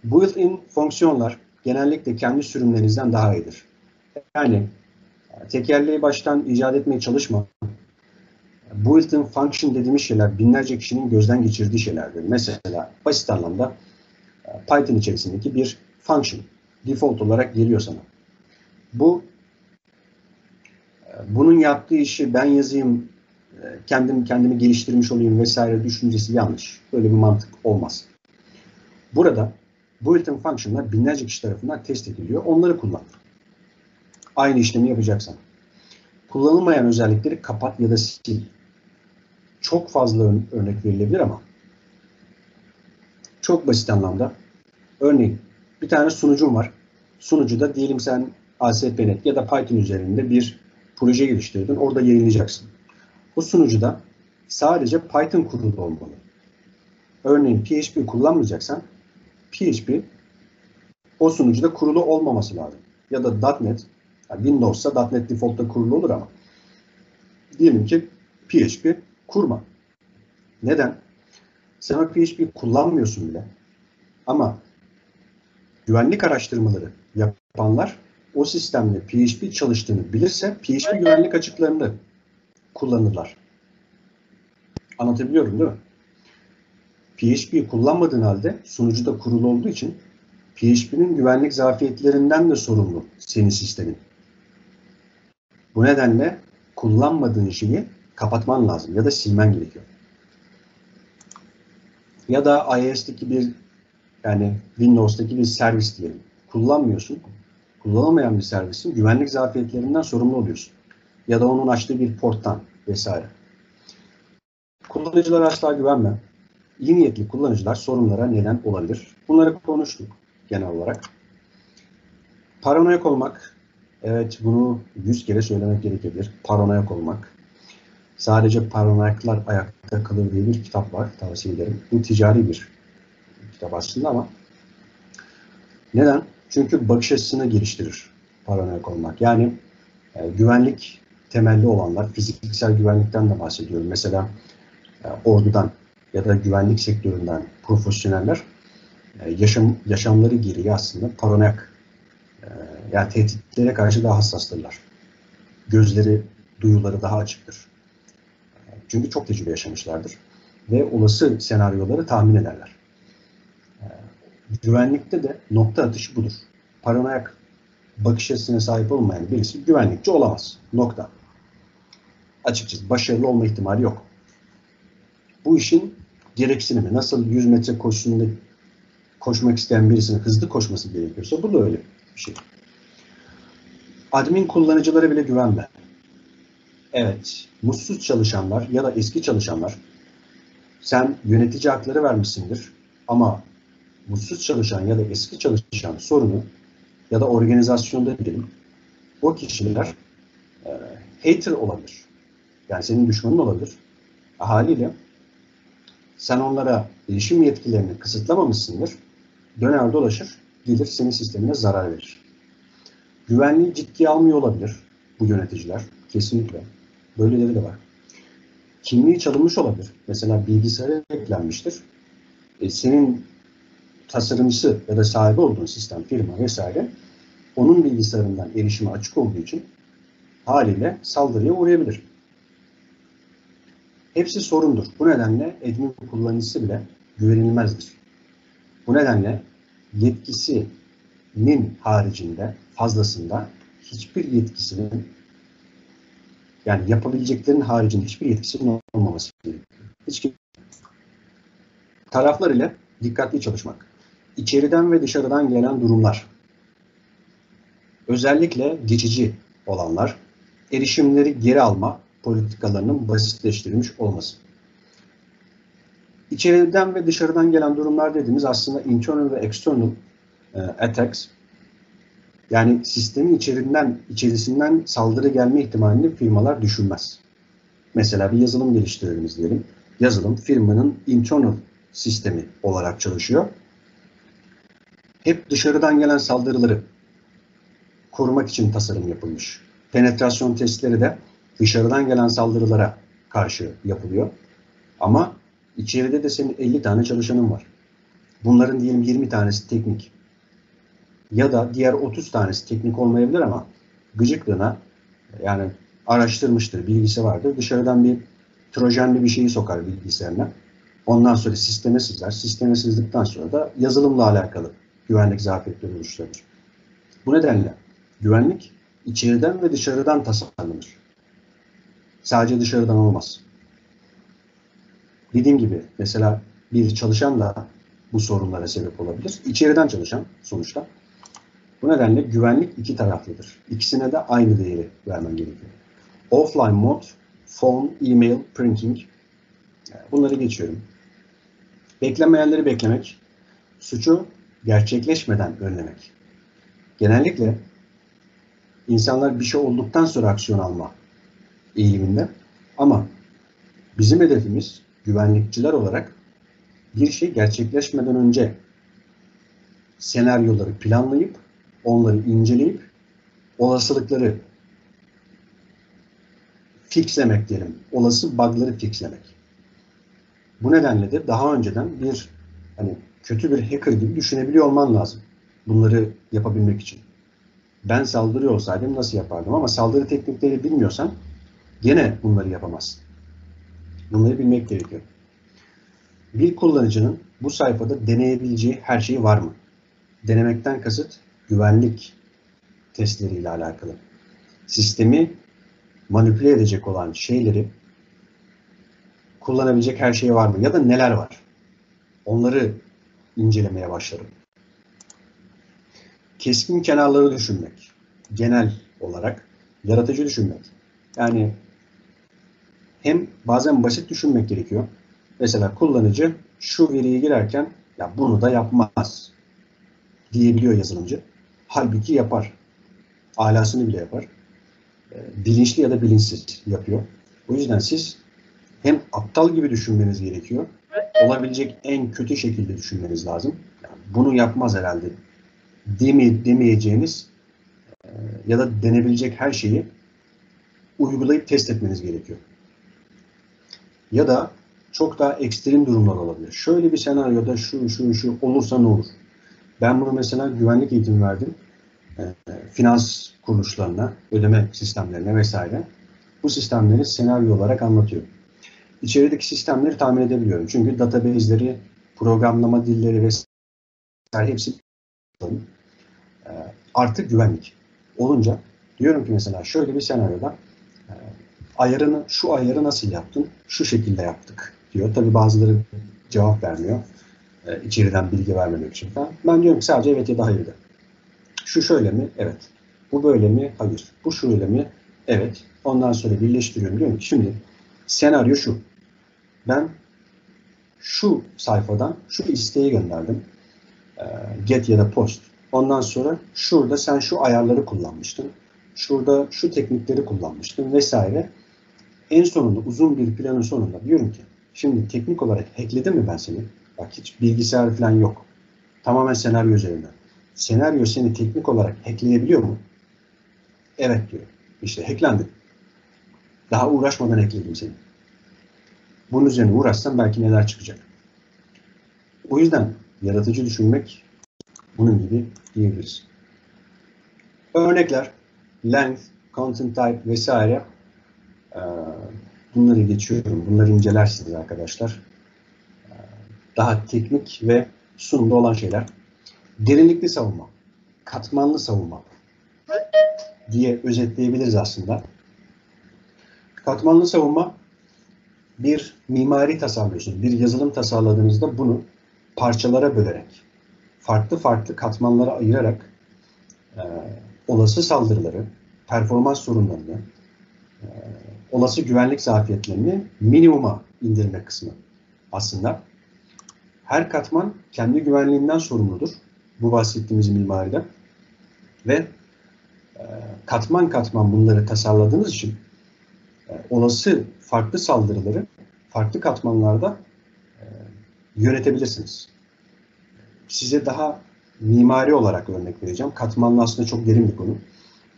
Built-in fonksiyonlar genellikle kendi sürümlerinizden daha iyidir. Yani tekerleği baştan icat etmeye çalışma. Built-in function dediğimiz şeyler binlerce kişinin gözden geçirdiği şeylerdir. Mesela basit anlamda Python içerisindeki bir function default olarak geliyor sana. Bunun yaptığı işi ben yazayım, kendimi geliştirmiş olayım vesaire düşüncesi yanlış. Böyle bir mantık olmaz. Burada built-in function'lar binlerce kişi tarafından test ediliyor. Onları kullan. Aynı işlemi yapacaksan. Kullanılmayan özellikleri kapat ya da sil. Çok fazla örnek verilebilir ama çok basit anlamda. Örneğin bir tane sunucum var. Sunucuda diyelim sen ASP.NET ya da Python üzerinde bir proje geliştirdin. Orada yayınlayacaksın. O sunucuda sadece Python kurulu olmalı. Örneğin PHP kullanmayacaksan PHP o sunucuda kurulu olmaması lazım. Ya da .NET, yani Windows'sa .NET default'ta kurulu olur ama diyelim ki PHP kurma. Neden? Sen o PHP kullanmıyorsun bile ama güvenlik araştırmaları yapanlar o sistemde PHP çalıştığını bilirse PHP güvenlik açıklarını kullanırlar. Anlatabiliyorum değil mi? PHP'yi kullanmadığın halde sunucuda kurulu olduğu için PHP'nin güvenlik zafiyetlerinden de sorumlu senin sistemin. Bu nedenle kullanmadığın şeyi kapatman lazım ya da silmen gerekiyor. Ya da IIS'teki bir, yani Windows'taki bir servis diyelim. Kullanmıyorsun. Kullanamayan bir servisin güvenlik zafiyetlerinden sorumlu oluyorsun. Ya da onun açtığı bir porttan vesaire. Kullanıcılara asla güvenme. İyi niyetli kullanıcılar sorunlara neden olabilir. Bunları konuştuk genel olarak. Paranoyak olmak. Evet, bunu 100 kere söylemek gerekebilir. Paranoyak olmak. Sadece paranoyaklar ayakta kalır diye bir kitap var. Tavsiye ederim. Bu ticari bir kitap aslında ama. Neden? Çünkü bakış açısını geliştirir paranoyak olmak. Yani güvenlik temelli olanlar, fiziksel güvenlikten de bahsediyorum. Mesela ordudan ya da güvenlik sektöründen profesyoneller yaşamları gereği aslında paranoyak, yani tehditlere karşı daha hassastırlar. Gözleri, duyuları daha açıktır. Çünkü çok tecrübe yaşamışlardır ve olası senaryoları tahmin ederler. Güvenlikte de nokta atışı budur. Paranoyak bakış açısına sahip olmayan birisi güvenlikçi olamaz. Nokta. Açıkçası başarılı olma ihtimali yok. Bu işin gereksinimi, nasıl 100 metre koşusunda koşmak isteyen birisinin hızlı koşması gerekiyorsa bu da öyle bir şey. Admin kullanıcılara bile güvenme. Evet, mutsuz çalışanlar ya da eski çalışanlar, sen yönetici hakları vermişsindir ama mutsuz çalışan ya da eski çalışan sorunu ya da organizasyonda diyelim, o kişiler hater olabilir. Yani senin düşmanın olabilir. Haliyle sen onlara erişim yetkilerini kısıtlamamışsındır. Döner dolaşır, gelir senin sistemine zarar verir. Güvenliği ciddiye almıyor olabilir bu yöneticiler. Kesinlikle. Böyleleri de var. Kimliği çalınmış olabilir. Mesela bilgisayara eklenmiştir. Senin tasarımcısı ya da sahibi olduğun sistem, firma vesaire onun bilgisayarından erişime açık olduğu için haliyle saldırıya uğrayabilir. Hepsi sorundur. Bu nedenle admin kullanıcısı bile güvenilmezdir. Bu nedenle yetkisinin haricinde fazlasında hiçbir yetkisinin, yani yapabileceklerin haricinde hiçbir yetkisinin olmaması gerekiyor. Taraflar ile dikkatli çalışmak. İçeriden ve dışarıdan gelen durumlar. Özellikle geçici olanlar, erişimleri geri alma politikalarının basitleştirilmiş olması. İçeriden ve dışarıdan gelen durumlar dediğimiz aslında internal ve external attacks, yani sistemin içerisinden saldırı gelme ihtimalini firmalar düşünmez. Mesela bir yazılım geliştiririz diyelim. Yazılım firmanın internal sistemi olarak çalışıyor. Hep dışarıdan gelen saldırıları korumak için tasarım yapılmış. Penetrasyon testleri de dışarıdan gelen saldırılara karşı yapılıyor. Ama içeride de senin 50 tane çalışanın var. Bunların diyelim 20 tanesi teknik. Ya da diğer 30 tanesi teknik olmayabilir ama gıcıklığına, yani araştırmıştır, bilgisi vardır. Dışarıdan bir trojanlı bir şeyi sokar bilgisayarına. Ondan sonra sisteme sızar. Sisteme sızdıktan sonra da yazılımla alakalı güvenlik zafiyetleri oluşturur. Bu nedenle güvenlik içeriden ve dışarıdan tasarlanır. Sadece dışarıdan olmaz. Dediğim gibi mesela bir çalışan da bu sorunlara sebep olabilir. İçeriden çalışan sonuçta. Bu nedenle güvenlik iki taraflıdır. İkisine de aynı değeri vermen gerekiyor. Offline mod, phone, email, printing. Bunları geçiyorum. Beklenmeyenleri beklemek, suçu gerçekleşmeden önlemek. Genellikle insanlar bir şey olduktan sonra aksiyon alma eğiliminde. Ama bizim hedefimiz güvenlikçiler olarak bir şey gerçekleşmeden önce senaryoları planlayıp, onları inceleyip, olasılıkları fixlemek diyelim. Olası bug'ları fixlemek. Bu nedenle de daha önceden bir kötü bir hacker gibi düşünebiliyor olman lazım. Bunları yapabilmek için. Ben saldırı olsaydım nasıl yapardım, ama saldırı teknikleri bilmiyorsan gene bunları yapamazsın. Bunları bilmek gerekiyor. Bir kullanıcının bu sayfada deneyebileceği her şey var mı? Denemekten kasıt güvenlik testleriyle alakalı. Sistemi manipüle edecek olan şeyleri kullanabilecek her şey var mı? Ya da neler var? Onları incelemeye başlarım. Keskin kenarları düşünmek. Genel olarak yaratıcı düşünmek. Yani hem bazen basit düşünmek gerekiyor. Mesela kullanıcı şu veriye girerken ya bunu da yapmaz diyebiliyor yazılımcı. Halbuki yapar. Alasını bile yapar. Bilinçli ya da bilinçsiz yapıyor. O yüzden siz hem aptal gibi düşünmeniz gerekiyor. Olabilecek en kötü şekilde düşünmeniz lazım. Yani bunu yapmaz herhalde demeyeceğiniz ya da denebilecek her şeyi uygulayıp test etmeniz gerekiyor. Ya da çok daha ekstrem durumlar olabilir. Şöyle bir senaryoda şu olursa ne olur? Ben bunu mesela güvenlik eğitimi verdim. Finans kuruluşlarına, ödeme sistemlerine vesaire. Bu sistemleri senaryo olarak anlatıyorum. İçerideki sistemleri tahmin edebiliyorum. Çünkü database'leri, programlama dilleri vesaire hepsi artık güvenlik olunca diyorum ki mesela şöyle bir senaryoda şu ayarı nasıl yaptın? Şu şekilde yaptık diyor. Tabii bazıları cevap vermiyor. İçeriden bilgi vermemek için falan. Ben diyorum ki sadece evet ya da hayır de. Şu şöyle mi? Evet. Bu böyle mi? Hayır. Bu şöyle mi? Evet. Ondan sonra birleştiriyorum. Diyorum ki şimdi senaryo şu. Ben şu sayfadan şu isteği gönderdim. Get ya da post. Ondan sonra şurada sen şu ayarları kullanmıştın. Şurada şu teknikleri kullanmıştın vesaire. En sonunda uzun bir planın sonunda diyorum ki şimdi teknik olarak hackledim mi ben seni? Bak hiç bilgisayar falan yok. Tamamen senaryo üzerinden. Senaryo seni teknik olarak hackleyebiliyor mu? Evet diyor. İşte hacklendin. Daha uğraşmadan hackledim seni. Bunun üzerine uğraşsan belki neler çıkacak. O yüzden yaratıcı düşünmek bunun gibi diyebiliriz. Örnekler length, content type vesaire. Bunları geçiyorum. Bunları incelersiniz arkadaşlar. Daha teknik ve sunumda olan şeyler. Derinlikli savunma, katmanlı savunma diye özetleyebiliriz aslında. Katmanlı savunma, bir mimari tasarlıyorsunuz, bir yazılım tasarladığınızda bunu parçalara bölerek, farklı farklı katmanlara ayırarak olası saldırıları, performans sorunlarını, olası güvenlik zafiyetlerini minimuma indirme kısmı aslında. Her katman kendi güvenliğinden sorumludur. Bu bahsettiğimiz mimaride. Ve katman katman bunları tasarladığınız için olası farklı saldırıları farklı katmanlarda yönetebilirsiniz. Size daha mimari olarak örnek vereceğim. Katmanlı aslında çok derin bir konu.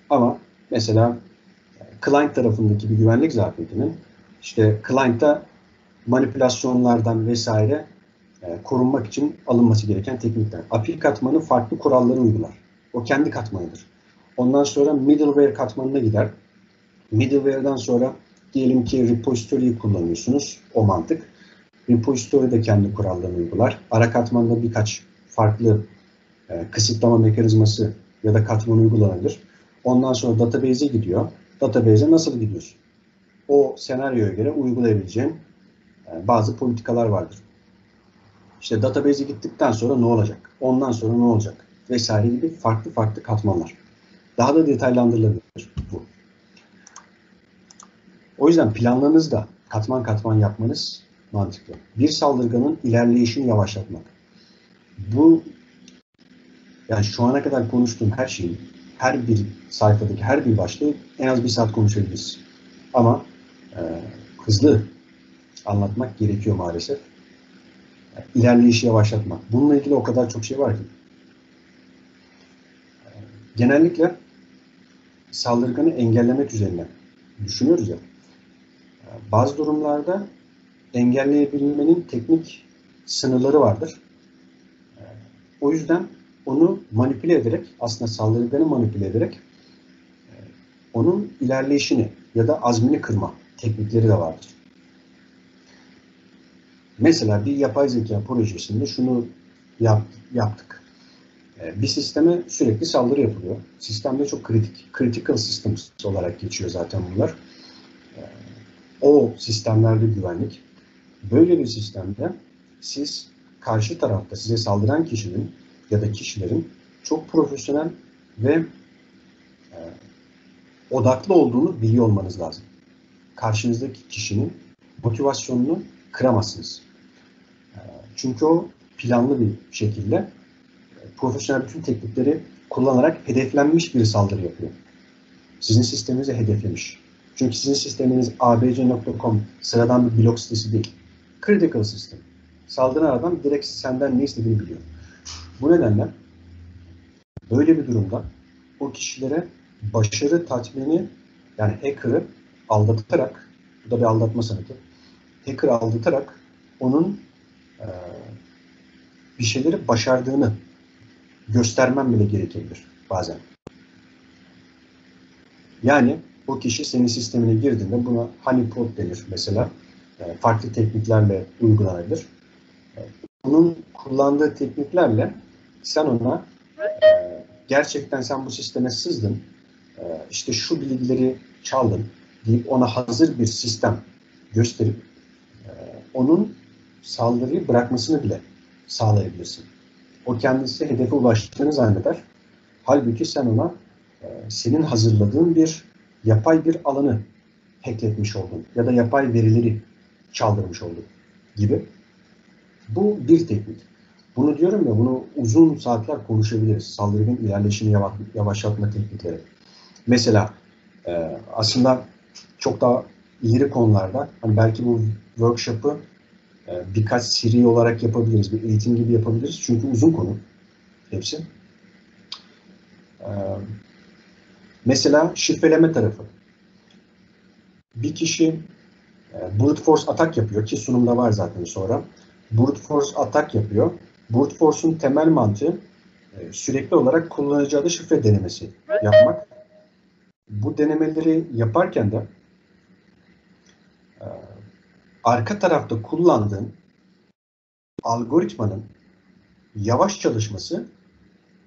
Ama mesela client tarafındaki bir güvenlik zafiyetinin işte client'ta manipülasyonlardan vesaire korunmak için alınması gereken teknikler. API katmanı farklı kuralları uygular. O kendi katmanıdır. Ondan sonra middleware katmanına gider. Middleware'dan sonra diyelim ki repository'yi kullanıyorsunuz. O mantık. Repository de kendi kurallarını uygular. Ara katmanda birkaç farklı kısıtlama mekanizması ya da katmanı uygulanabilir. Ondan sonra database'e gidiyor. Database'e nasıl gidiyorsun? O senaryoya göre uygulayabileceğin bazı politikalar vardır. İşte database'e gittikten sonra ne olacak? Ondan sonra ne olacak? Vesaire gibi farklı farklı katmanlar. Daha da detaylandırılabilir bu. O yüzden planlarınızda katman katman yapmanız mantıklı. Bir saldırganın ilerleyişini yavaşlatmak. Bu, yani şu ana kadar konuştuğum her şeyin, her bir sayfadaki her bir başlığı en az 1 saat konuşabiliriz. Ama hızlı anlatmak gerekiyor maalesef. İlerleyişi yavaşlatmak. Bununla ilgili o kadar çok şey var ki. Genellikle saldırganı engellemek üzerine düşünüyoruz ya. Bazı durumlarda engelleyebilmenin teknik sınırları vardır. O yüzden onu manipüle ederek, aslında saldırganı manipüle ederek onun ilerleyişini ya da azmini kırma teknikleri de vardır. Mesela bir yapay zeka projesinde şunu yaptık. Bir sisteme sürekli saldırı yapılıyor. Sistemde çok kritik. Critical systems olarak geçiyor zaten bunlar. O sistemlerde güvenlik. Böyle bir sistemde siz karşı tarafta size saldıran kişinin ya da kişilerin çok profesyonel ve odaklı olduğunu biliyor olmanız lazım. Karşınızdaki kişinin motivasyonunu kıramazsınız. Çünkü o planlı bir şekilde profesyonel bütün teknikleri kullanarak hedeflenmiş bir saldırı yapıyor. Sizin sisteminizi hedeflemiş. Çünkü sizin sisteminiz abc.com sıradan bir blog sitesi değil. Critical system. Saldıran adam direkt senden ne istediğini biliyor. Bu nedenle böyle bir durumda o kişilere başarı tatmini, yani hacker'ı aldatarak, bu da bir aldatma sanatı, hacker'ı aldatarak onun bir şeyleri başardığını göstermem bile gerekebilir bazen. Yani o kişi senin sistemine girdiğinde buna honeypot denir mesela. Farklı tekniklerle uygulanabilir. Onun kullandığı tekniklerle sen ona gerçekten sen bu sisteme sızdın, işte şu bilgileri çaldın deyip ona hazır bir sistem gösterip onun saldırıyı bırakmasını bile sağlayabilirsin. O kendisi hedefe ulaştığını zanneder. Halbuki sen ona senin hazırladığın bir yapay bir alanı hackletmiş oldun ya da yapay verileri çaldırmış oldun gibi. Bu bir teknik. Bunu diyorum ya, bunu uzun saatler konuşabiliriz. Saldırının ilerleyişini yavaşlatma teknikleri. Mesela aslında çok daha ileri konularda, hani belki bu workshop'ı birkaç seri olarak yapabiliriz, bir eğitim gibi yapabiliriz. Çünkü uzun konu hepsi. Mesela şifreleme tarafı. Bir kişi brute force atak yapıyor ki sunumda var zaten sonra. Brute force atak yapıyor. Brute force'un temel mantığı sürekli olarak kullanıcı adı şifre denemesi yapmak bu denemeleri yaparken de arka tarafta kullandığın algoritmanın yavaş çalışması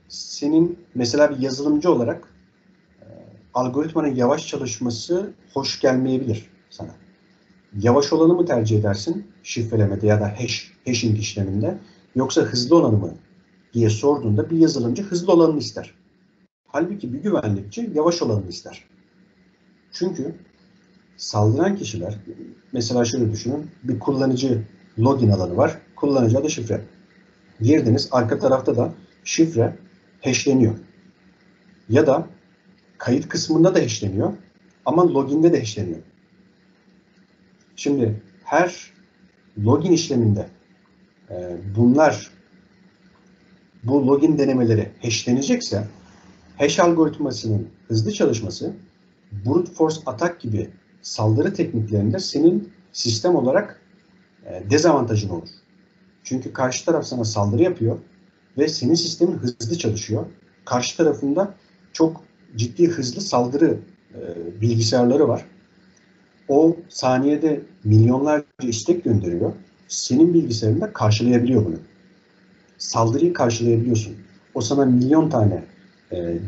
senin mesela bir yazılımcı olarak algoritmanın yavaş çalışması hoş gelmeyebilir sana. Yavaş olanı mı tercih edersin şifrelemede ya da hashing işleminde yoksa hızlı olanı mı diye sorduğunda bir yazılımcı hızlı olanını ister. Halbuki bir güvenlikçi yavaş olanını ister. Çünkü saldıran kişiler, mesela şöyle düşünün, bir kullanıcı login alanı var, kullanıcı adı şifre. Girdiniz, arka tarafta da şifre hashleniyor. Ya da kayıt kısmında da hashleniyor ama loginde de hashleniyor. Şimdi her login işleminde bu login denemeleri hashlenecekse hash algoritmasının hızlı çalışması brute force atak gibi saldırı tekniklerinde senin sistem olarak dezavantajın olur. Çünkü karşı taraf sana saldırı yapıyor ve senin sistemin hızlı çalışıyor. Karşı tarafında çok ciddi hızlı saldırı bilgisayarları var. O saniyede milyonlarca istek gönderiyor. Senin bilgisayarında karşılayabiliyor bunu. Saldırıyı karşılayabiliyorsun. O sana milyon tane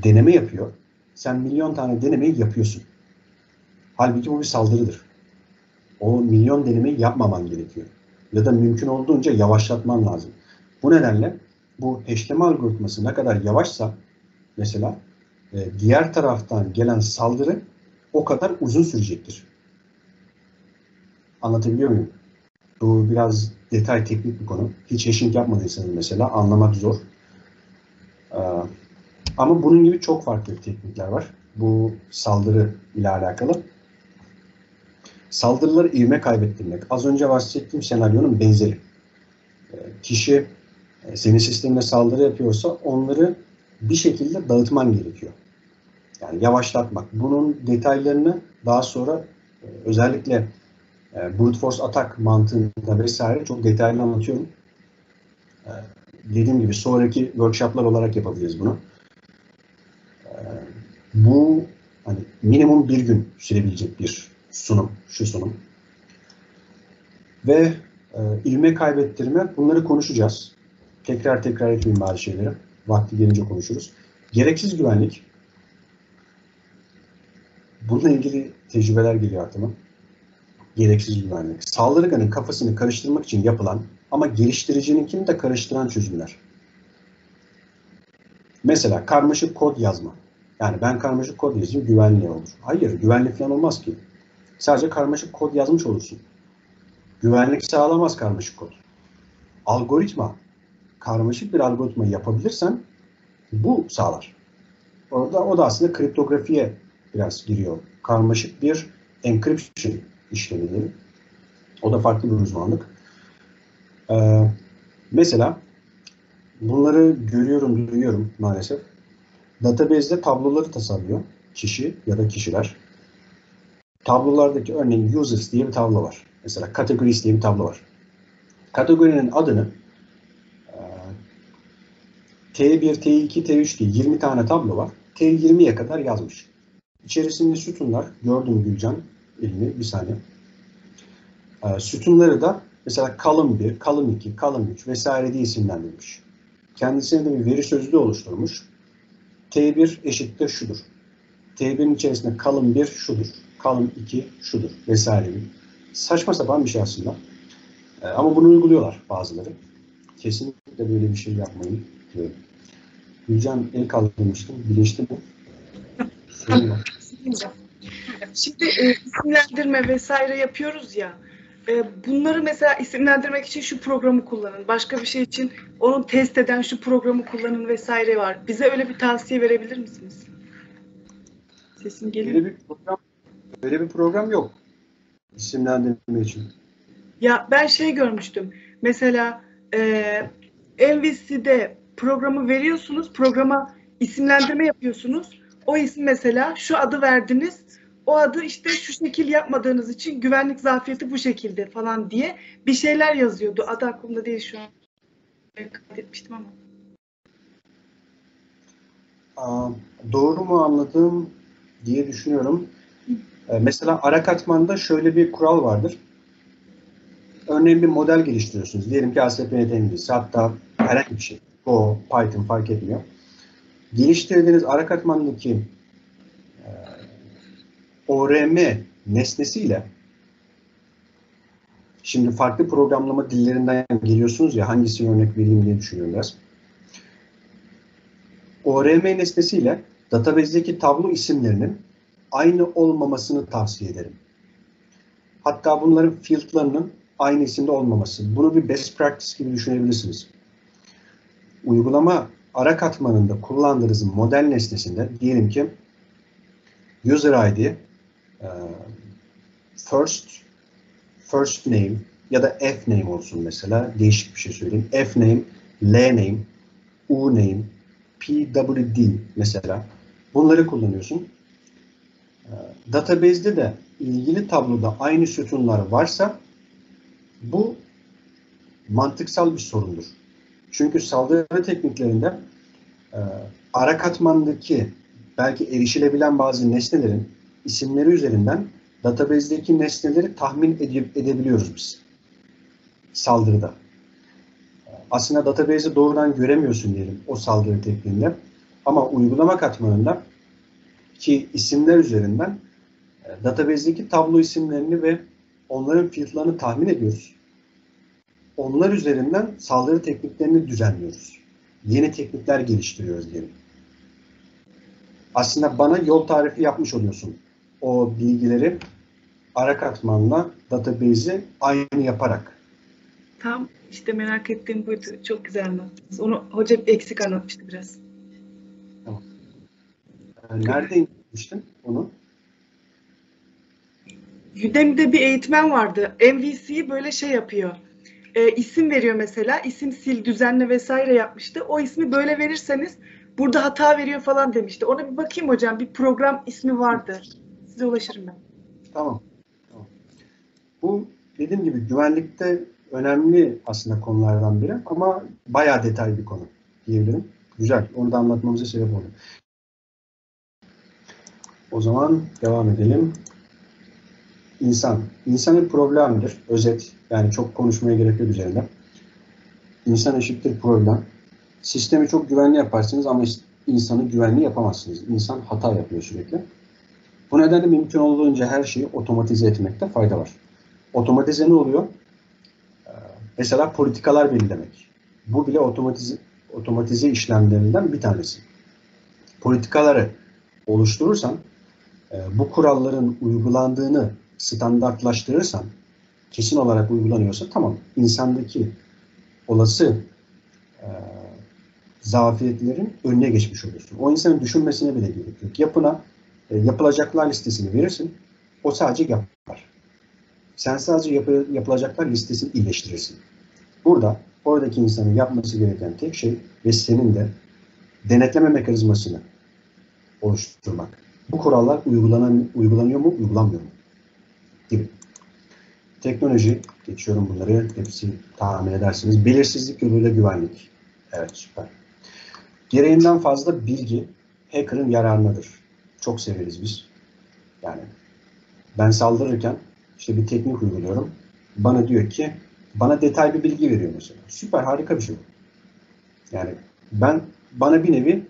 deneme yapıyor. Sen milyon tane denemeyi yapıyorsun. Halbuki bu bir saldırıdır. O milyon denemeyi yapmaman gerekiyor. Ya da mümkün olduğunca yavaşlatman lazım. Bu nedenle bu hashleme algoritması ne kadar yavaşsa mesela diğer taraftan gelen saldırı o kadar uzun sürecektir. Anlatabiliyor muyum? Bu biraz detay, teknik bir konu. Hiç hashing yapmadıysanız mesela anlamak zor. Ama bunun gibi çok farklı teknikler var. Bu saldırı ile alakalı. Saldırıları ivme kaybettirmek. Az önce bahsettiğim senaryonun benzeri. Kişi senin sistemine saldırı yapıyorsa onları bir şekilde dağıtman gerekiyor. Yani yavaşlatmak. Bunun detaylarını daha sonra özellikle brute force atak mantığında vesaire çok detaylı anlatıyorum. Dediğim gibi sonraki workshoplar olarak yapabiliriz bunu. Bu hani minimum bir gün sürebilecek bir sunum, şu sunum. Ve ivme kaybettirme, bunları konuşacağız. Tekrar etmeyeyim bazı şeyleri. Vakti gelince konuşuruz. Gereksiz güvenlik. Bununla ilgili tecrübeler geliyor aklıma. Gereksiz güvenlik. Saldırganın kafasını karıştırmak için yapılan ama geliştiricininkini de karıştıran çözümler. Mesela karmaşık kod yazma. Yani ben karmaşık kod yazayım güvenli olur. Hayır, güvenli falan olmaz ki. Sadece karmaşık kod yazmış olursun. Güvenlik sağlamaz karmaşık kod. Algoritma, karmaşık bir algoritma yapabilirsen bu sağlar. Orada o da aslında kriptografiye biraz giriyor. Karmaşık bir encryption işlemi. O da farklı bir uzmanlık. Mesela bunları görüyorum, duyuyorum maalesef. Database'de tabloları tasarlıyor kişi ya da kişiler. Tablolardaki örneğin users diye bir tablo var. Mesela categories diye bir tablo var. Kategorinin adını T1, T2, T3 diye 20 tane tablo var. T20'ye kadar yazmış. İçerisinde sütunlar, gördüm Gülcan elini bir saniye. Sütunları da mesela column 1, column 2, column 3 vesaire diye isimlendirilmiş. Kendisine de bir veri sözlüğü oluşturmuş. T1 eşittir şudur. T1'in içerisinde column 1 şudur. Column 2 şudur vesaire gibi. Saçma sapan bir şey aslında. Ama bunu uyguluyorlar bazıları. Kesinlikle böyle bir şey yapmayın diyorum. Gülcan el kaldırmıştım. Bilinçli mi? Şimdi isimlendirme vesaire yapıyoruz ya. Bunları mesela isimlendirmek için şu programı kullanın. Başka bir şey için onu test eden şu programı kullanın vesaire var. Bize öyle bir tavsiye verebilir misiniz? Sesim geliyor. Böyle bir program yok isimlendirme için. Ya ben şey görmüştüm. Mesela MVC'de programı veriyorsunuz, programa isimlendirme yapıyorsunuz. O isim mesela şu adı verdiniz. O adı işte şu şekil yapmadığınız için güvenlik zafiyeti bu şekilde falan diye bir şeyler yazıyordu. Adı aklımda değil şu an. Kaydetmiştim ama. Doğru mu anladım? diye düşünüyorum. Mesela ara katmanda şöyle bir kural vardır. Örneğin bir model geliştiriyorsunuz. Diyelim ki ASP.NET Endüstrisi, hatta herhangi bir şey. Go, Python fark etmiyor. Geliştirdiğiniz ara katmandaki ORM nesnesiyle, şimdi farklı programlama dillerinden geliyorsunuz ya, hangisini örnek vereyim diye düşünüyorum biraz. ORM nesnesiyle database'deki tablo isimlerinin aynı olmamasını tavsiye ederim. Hatta bunların field'larının aynı isimde olmaması. Bunu bir best practice gibi düşünebilirsiniz. Uygulama ara katmanında kullandığınız model nesnesinde diyelim ki user ID, first name ya da f name olsun mesela. Değişik bir şey söyleyeyim. F name, l name, u name, pwd mesela. Bunları kullanıyorsun. Database'de de ilgili tabloda aynı sütunlar varsa bu mantıksal bir sorundur. Çünkü saldırı tekniklerinde ara katmandaki belki erişilebilen bazı nesnelerin isimleri üzerinden database'deki nesneleri tahmin edebiliyoruz biz saldırıda. Aslında database'i doğrudan göremiyorsun diyelim o saldırı tekniğinde. Ama uygulama katmanında ki isimler üzerinden database'deki tablo isimlerini ve onların field'larını tahmin ediyoruz. Onlar üzerinden saldırı tekniklerini düzenliyoruz. Yeni teknikler geliştiriyoruz diyelim. Aslında bana yol tarifi yapmış oluyorsun. O bilgileri ara katmanla database'i aynı yaparak. Tam işte merak ettiğim buydu. Çok güzel anlattınız. Onu hoca eksik anlatmıştı biraz. Tamam. Nerede indirmiştin onu? Udemy'de bir eğitmen vardı. MVC böyle şey yapıyor. İsim veriyor mesela. İsim sil, düzenle vesaire yapmıştı. O ismi böyle verirseniz burada hata veriyor falan demişti. Ona bir bakayım hocam. Bir program ismi vardı. Size ulaşırım ben. Tamam. Tamam. Bu dediğim gibi güvenlikte önemli aslında konulardan biri ama bayağı detaylı bir konu diyebilirim. Güzel. Onu da anlatmamıza sebep oldu. O zaman devam edelim. İnsan. İnsan bir problemdir. Özet. Yani çok konuşmaya gerek yok üzerinde. İnsan eşittir problem. Sistemi çok güvenli yaparsınız ama insanı güvenli yapamazsınız. İnsan hata yapıyor sürekli. Bu nedenle mümkün olduğunca her şeyi otomatize etmekte fayda var. Otomatize ne oluyor? Mesela politikalar belirlemek. Bu bile otomatize işlemlerinden bir tanesi. Politikaları oluşturursan, bu kuralların uygulandığını standartlaştırırsan, kesin olarak uygulanıyorsa tamam. İnsandaki olası zafiyetlerin önüne geçmiş olursun. O insanın düşünmesine bile gerek yok. Yapına yapılacaklar listesini verirsin. O sadece yapar. Sen sadece yapılacaklar listesini iyileştirirsin. Burada oradaki insanın yapması gereken tek şey ve senin de denetleme mekanizmasını oluşturmak. Bu kurallar uygulanıyor mu, uygulanmıyor mu? Gibi. Teknoloji, geçiyorum bunları, hepsi tahmin edersiniz. Belirsizlik yoluyla güvenlik. Evet, süper. Gereğinden fazla bilgi hacker'ın yararınadır. Çok severiz biz. Yani ben saldırırken işte bir teknik uyguluyorum. Bana diyor ki, bana detaylı bilgi veriyor mesela. Süper, harika bir şey bu. Yani bana bir nevi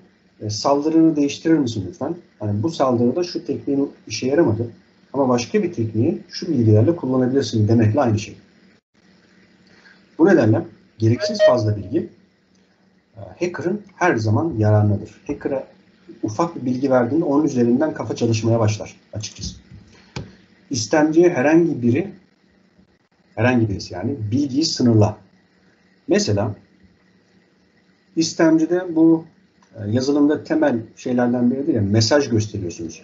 saldırını değiştirir misin lütfen? Hani bu saldırıda şu tekniğin işe yaramadı. Ama başka bir tekniği şu bilgilerle kullanabilirsin demekle aynı şey. Bu nedenle gereksiz fazla bilgi hacker'ın her zaman yararınadır. Hacker'a ufak bir bilgi verdiğinde onun üzerinden kafa çalışmaya başlar açıkçası. İstemciye herhangi birisi yani bilgiyi sınırla. Mesela istemcide bu yazılımda temel şeylerden biri değil, mesaj gösteriyorsunuz.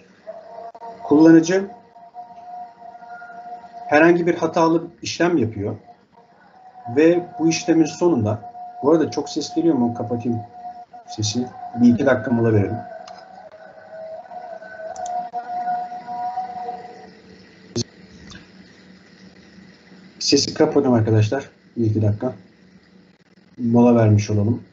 Kullanıcı herhangi bir hatalı işlem yapıyor ve bu işlemin sonunda, bu arada çok ses geliyor mu? Kapatayım sesi. Bir iki dakika mola verelim. Sesi kapatalım arkadaşlar. Bir iki dakika. Mola vermiş olalım.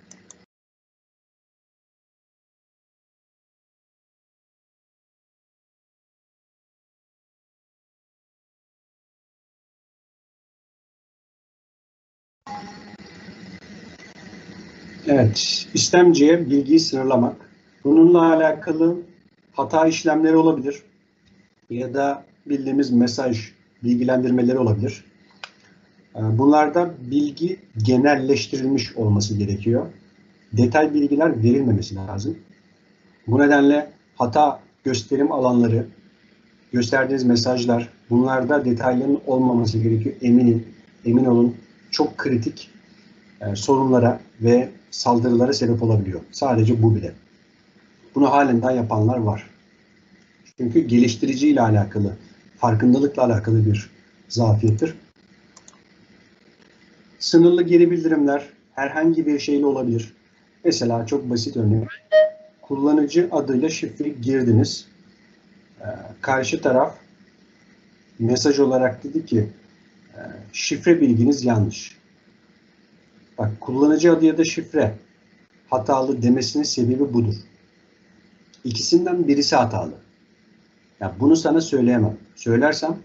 Evet, istemciye bilgiyi sınırlamak. Bununla alakalı hata işlemleri olabilir ya da bildiğimiz mesaj bilgilendirmeleri olabilir. Bunlarda bilgi genelleştirilmiş olması gerekiyor. Detay bilgiler verilmemesi lazım. Bu nedenle hata gösterim alanları, gösterdiğiniz mesajlar, bunlarda detayların olmaması gerekiyor. Emin olun çok kritik sorunlara ve saldırılara sebep olabiliyor. Sadece bu bile. Bunu halen daha yapanlar var. Çünkü geliştiriciyle alakalı, farkındalıkla alakalı bir zafiyettir. Sınırlı geri bildirimler herhangi bir şeyle olabilir. Mesela çok basit örnek. Kullanıcı adıyla şifre girdiniz. Karşı taraf mesaj olarak dedi ki şifre bilginiz yanlış. Bak, kullanıcı adı ya da şifre hatalı demesinin sebebi budur. İkisinden birisi hatalı. Ya bunu sana söyleyemem. Söylersem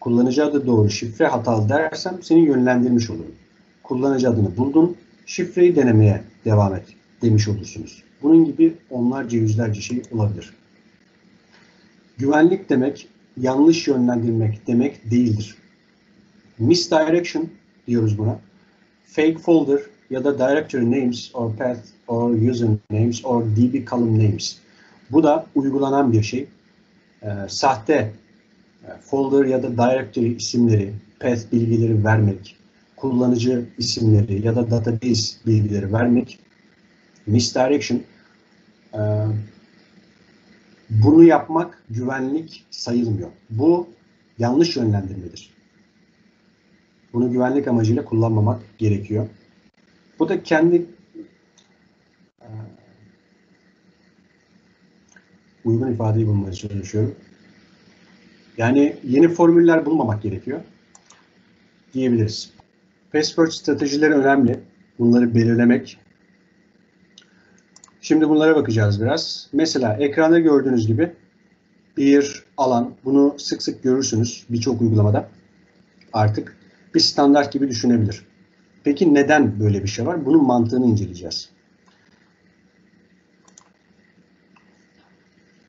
kullanıcı adı doğru, şifre hatalı dersem seni yönlendirmiş olurum. Kullanıcı adını buldun, şifreyi denemeye devam et demiş olursunuz. Bunun gibi onlarca, yüzlerce şey olabilir. Güvenlik demek, yanlış yönlendirmek demek değildir. Misdirection diyoruz buna. Fake folder ya da directory names or path or user names or db column names. Bu da uygulanan bir şey. Sahte folder ya da directory isimleri, path bilgileri vermek, kullanıcı isimleri ya da database bilgileri vermek. Misdirection. Bunu yapmak güvenlik sayılmıyor. Bu yanlış yönlendirmedir. Bunu güvenlik amacıyla kullanmamak gerekiyor. Bu da kendi uygun ifadeyi bulmaya çalışıyorum. Yani yeni formüller bulmamak gerekiyor diyebiliriz. Password stratejileri önemli. Bunları belirlemek. Şimdi bunlara bakacağız biraz. Mesela ekranda gördüğünüz gibi bir alan. Bunu sık sık görürsünüz birçok uygulamada. Artık bir standart gibi düşünebilir. Peki neden böyle bir şey var? Bunun mantığını inceleyeceğiz.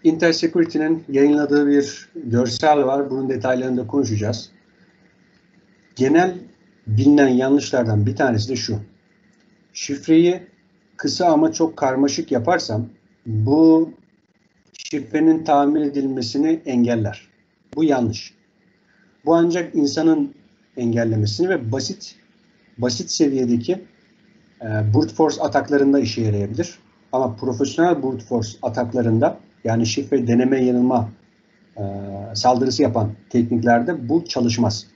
Intersecurity'nin yayınladığı bir görsel var. Bunun detaylarını da konuşacağız. Genel bilinen yanlışlardan bir tanesi de şu. Şifreyi kısa ama çok karmaşık yaparsam bu şifrenin tamir edilmesini engeller. Bu yanlış. Bu ancak insanın engellemesini ve basit seviyedeki brute force ataklarında işe yarayabilir. Ama profesyonel brute force ataklarında, yani şifre deneme yanılma saldırısı yapan tekniklerde bu çalışmaz.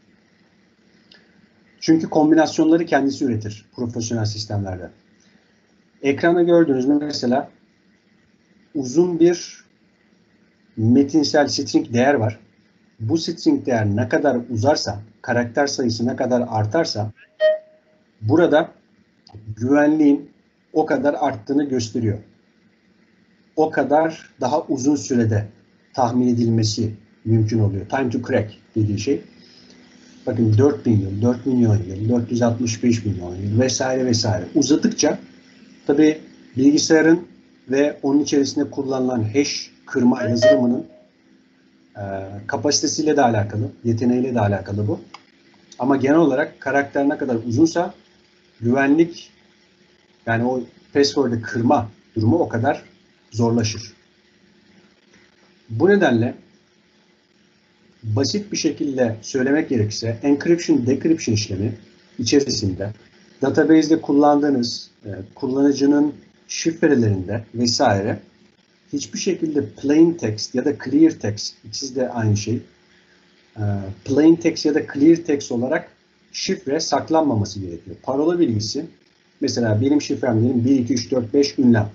Çünkü kombinasyonları kendisi üretir profesyonel sistemlerde. Ekranda gördüğünüz mesela uzun bir metinsel string değer var. Bu string değer ne kadar uzarsa, karakter sayısı ne kadar artarsa burada güvenliğin o kadar arttığını gösteriyor. O kadar daha uzun sürede tahmin edilmesi mümkün oluyor. Time to crack dediği şey. Bakın 4000 yıl, 4 milyon yıl, 465 milyon yıl vesaire vesaire uzadıkça tabii bilgisayarın ve onun içerisinde kullanılan hash kırma yazılımının kapasitesiyle de alakalı, yeteneğiyle de alakalı bu. Ama genel olarak karakter ne kadar uzunsa güvenlik, yani o password'ı kırma durumu o kadar zorlaşır. Bu nedenle basit bir şekilde söylemek gerekirse encryption, decryption işlemi içerisinde database'de kullandığınız kullanıcının şifrelerinde vesaire hiçbir şekilde plain text ya da clear text, ikisi de aynı şey. Plain text ya da clear text olarak şifre saklanmaması gerekiyor. Parola bilgisi, mesela benim şifrem diyelim 1 2 3 4 5 ünlem.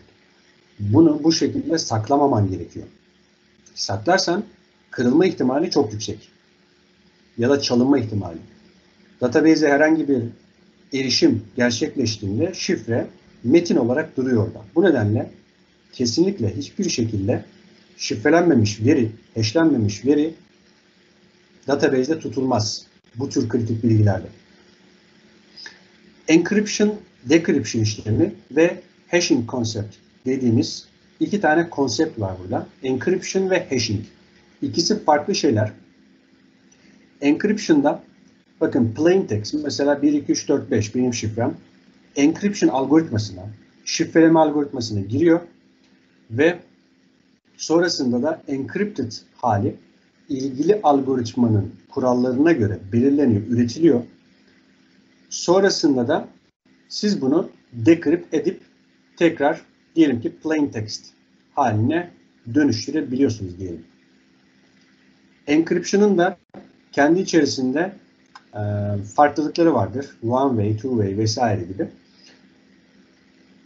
Bunu bu şekilde saklamaman gerekiyor. Saklarsan kırılma ihtimali çok yüksek. Ya da çalınma ihtimali. Database'e herhangi bir erişim gerçekleştiğinde şifre metin olarak duruyor orada. Bu nedenle kesinlikle hiçbir şekilde şifrelenmemiş veri, hashlenmemiş veri database'de tutulmaz. Bu tür kritik bilgilerde. Encryption, Decryption işlemi ve Hashing konsept dediğimiz iki tane konsept var burada. Encryption ve Hashing. İkisi farklı şeyler. Encryption'da bakın plain text mesela 1, 2, 3, 4, 5 benim şifrem. Encryption algoritmasına, şifreleme algoritmasına giriyor ve sonrasında da encrypted hali ilgili algoritmanın kurallarına göre belirleniyor, üretiliyor. Sonrasında da siz bunu decrypt edip tekrar diyelim ki plain text haline dönüştürebiliyorsunuz diyelim. Encryption'ın da kendi içerisinde farklılıkları vardır. One way, two way vesaire gibi.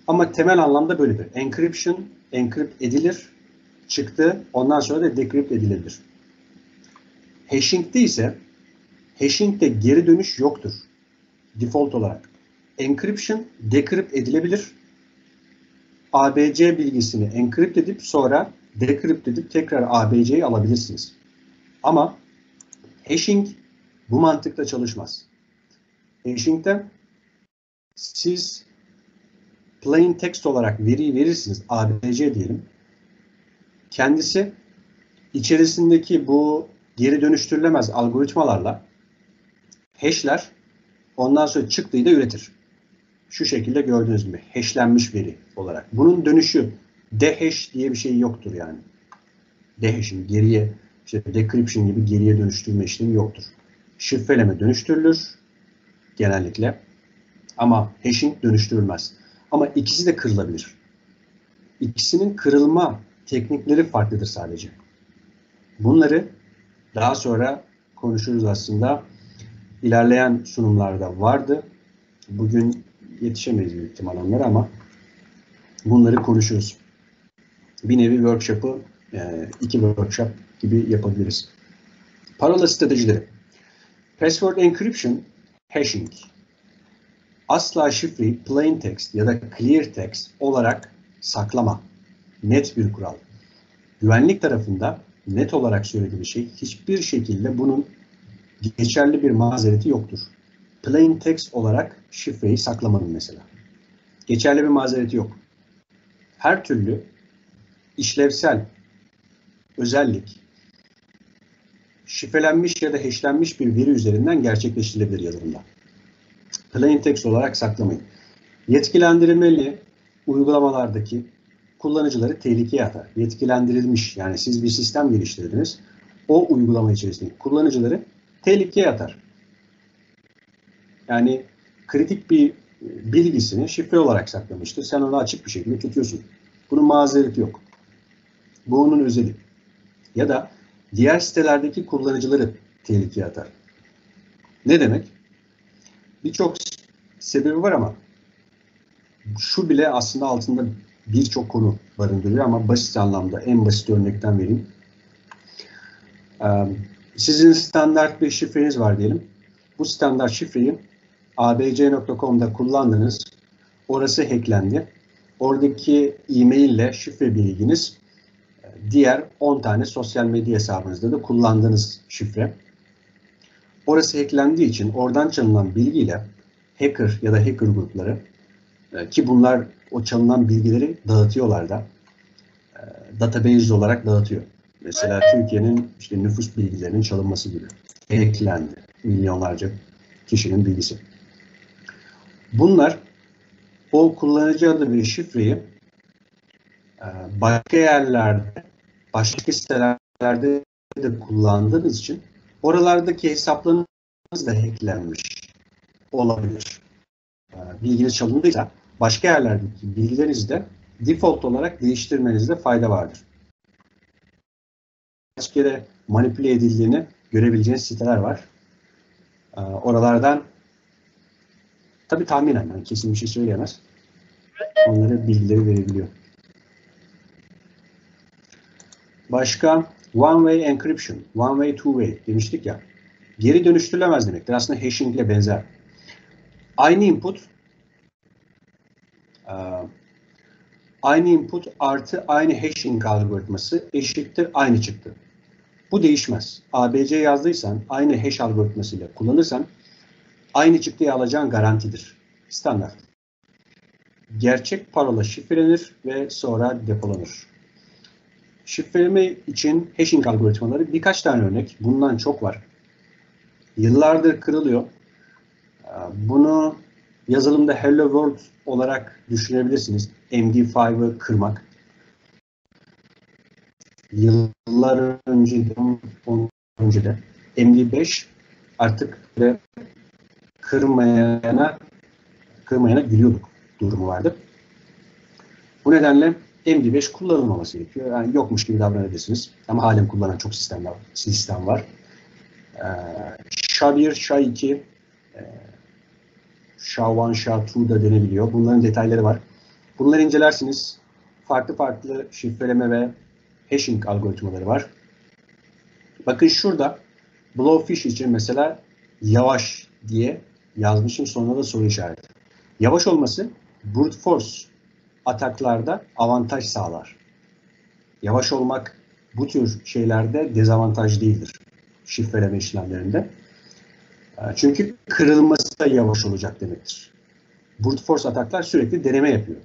Ama temel anlamda böyledir. Encryption, encrypt edilir, çıktı, ondan sonra da decrypt edilebilir. Hashing'de ise, hashing'de geri dönüş yoktur default olarak. Encryption, decrypt edilebilir. ABC bilgisini encrypt edip sonra decrypt edip tekrar ABC'yi alabilirsiniz. Ama hashing bu mantıkla çalışmaz. Hashing'de siz plain text olarak veriyi verirsiniz, ABC diyelim. Kendisi içerisindeki bu geri dönüştürülemez algoritmalarla hashler, ondan sonra çıktıyı da üretir. Şu şekilde gördünüz mü? Hashlenmiş veri olarak. Bunun dönüşü dehash diye bir şey yoktur yani. Dehash'in geriye, işte decryption gibi geriye dönüştürme işlemi yoktur. Şifreleme dönüştürülür genellikle ama hashing dönüştürülmez. Ama ikisi de kırılabilir. İkisinin kırılma teknikleri farklıdır sadece. Bunları daha sonra konuşuruz aslında. İlerleyen sunumlarda vardı. Bugün yetişemeyiz büyük ihtimal onlara ama bunları konuşuruz. Bir nevi workshop'ı iki workshop gibi yapabiliriz. Parola stratejileri. Password encryption, hashing. Asla şifreyi plain text ya da clear text olarak saklama. Net bir kural. Güvenlik tarafında net olarak söylediğim şey hiçbir şekilde bunun geçerli bir mazereti yoktur. Plain text olarak şifreyi saklamanın mesela. Geçerli bir mazereti yok. Her türlü işlevsel özellik şifrelenmiş ya da hashlenmiş bir veri üzerinden gerçekleştirilebilir yazılımda. Plain text olarak saklamayın. Yetkilendirilmeli uygulamalardaki kullanıcıları tehlikeye atar. Yetkilendirilmiş, yani siz bir sistem geliştirdiniz, o uygulama içerisindeki kullanıcıları tehlikeye atar. Yani kritik bir bilgisini şifre olarak saklamıştır. Sen onu açık bir şekilde tutuyorsun. Bunun mazereti yok. Bu onun özeli. Ya da diğer sitelerdeki kullanıcıları tehlikeye atar. Ne demek? Birçok sebebi var ama şu bile aslında altında birçok konu barındırıyor ama basit anlamda en basit örnekten vereyim. Sizin standart bir şifreniz var diyelim. Bu standart şifreyi abc.com'da kullandınız. Orası hacklendi. Oradaki e-mail ile şifre bilginiz diğer 10 tane sosyal medya hesabınızda da kullandığınız şifre. Orası hacklendiği için oradan çalınan bilgiyle hacker ya da hacker grupları, ki bunlar o çalınan bilgileri dağıtıyorlar da, database olarak dağıtıyor. Mesela Türkiye'nin işte nüfus bilgilerinin çalınması gibi. Hacklendi. Milyonlarca kişinin bilgisi. Bunlar o kullanıcı adı ve şifreyi başka yerlerde, başka sitelerde de kullandığınız için oralardaki hesaplarınız da hacklenmiş olabilir. Bilginiz çalındıysa başka yerlerdeki bilgilerinizi de default olarak değiştirmenizde fayda vardır. Kaç kere manipüle edildiğini görebileceğiniz siteler var. Oralardan tabii tahminen, yani kesin bir şey söyleyemez. Onlara bilgileri verebiliyor. Başka one way encryption, one way two way demiştik ya. Geri dönüştürülemez demektir. Aslında hashing ile benzer. Aynı input, artı aynı hashing algoritması eşittir aynı çıktı. Bu değişmez. ABC yazdıysan, aynı hash algoritmasıyla kullanırsan aynı çıktıyı alacağın garantidir. standart. Gerçek parola şifrelenir ve sonra depolanır. Şifreleme için hashing algoritmaları birkaç tane örnek. Bundan çok var. Yıllardır kırılıyor. Bunu yazılımda Hello World olarak düşünebilirsiniz. MD5'ı kırmak. Yıllar önce de MD5 artık kırmayana gülüyorduk durumu vardı. Bu nedenle MD5 kullanılmaması gerekiyor. Yani yokmuş gibi davranabilirsiniz. Ama halen kullanan çok sistem var. SHA-1, SHA-2, SHA-1, SHA-2 da denebiliyor. Bunların detayları var. Bunları incelersiniz. Farklı farklı şifreleme ve hashing algoritmaları var. Bakın şurada blowfish için mesela yavaş diye yazmışım. Sonra da soru işareti. Yavaş olması brute force ataklarda avantaj sağlar. Yavaş olmak bu tür şeylerde dezavantaj değildir. Şifreleme işlemlerinde. Çünkü kırılması da yavaş olacak demektir. Brute force ataklar sürekli deneme yapıyor.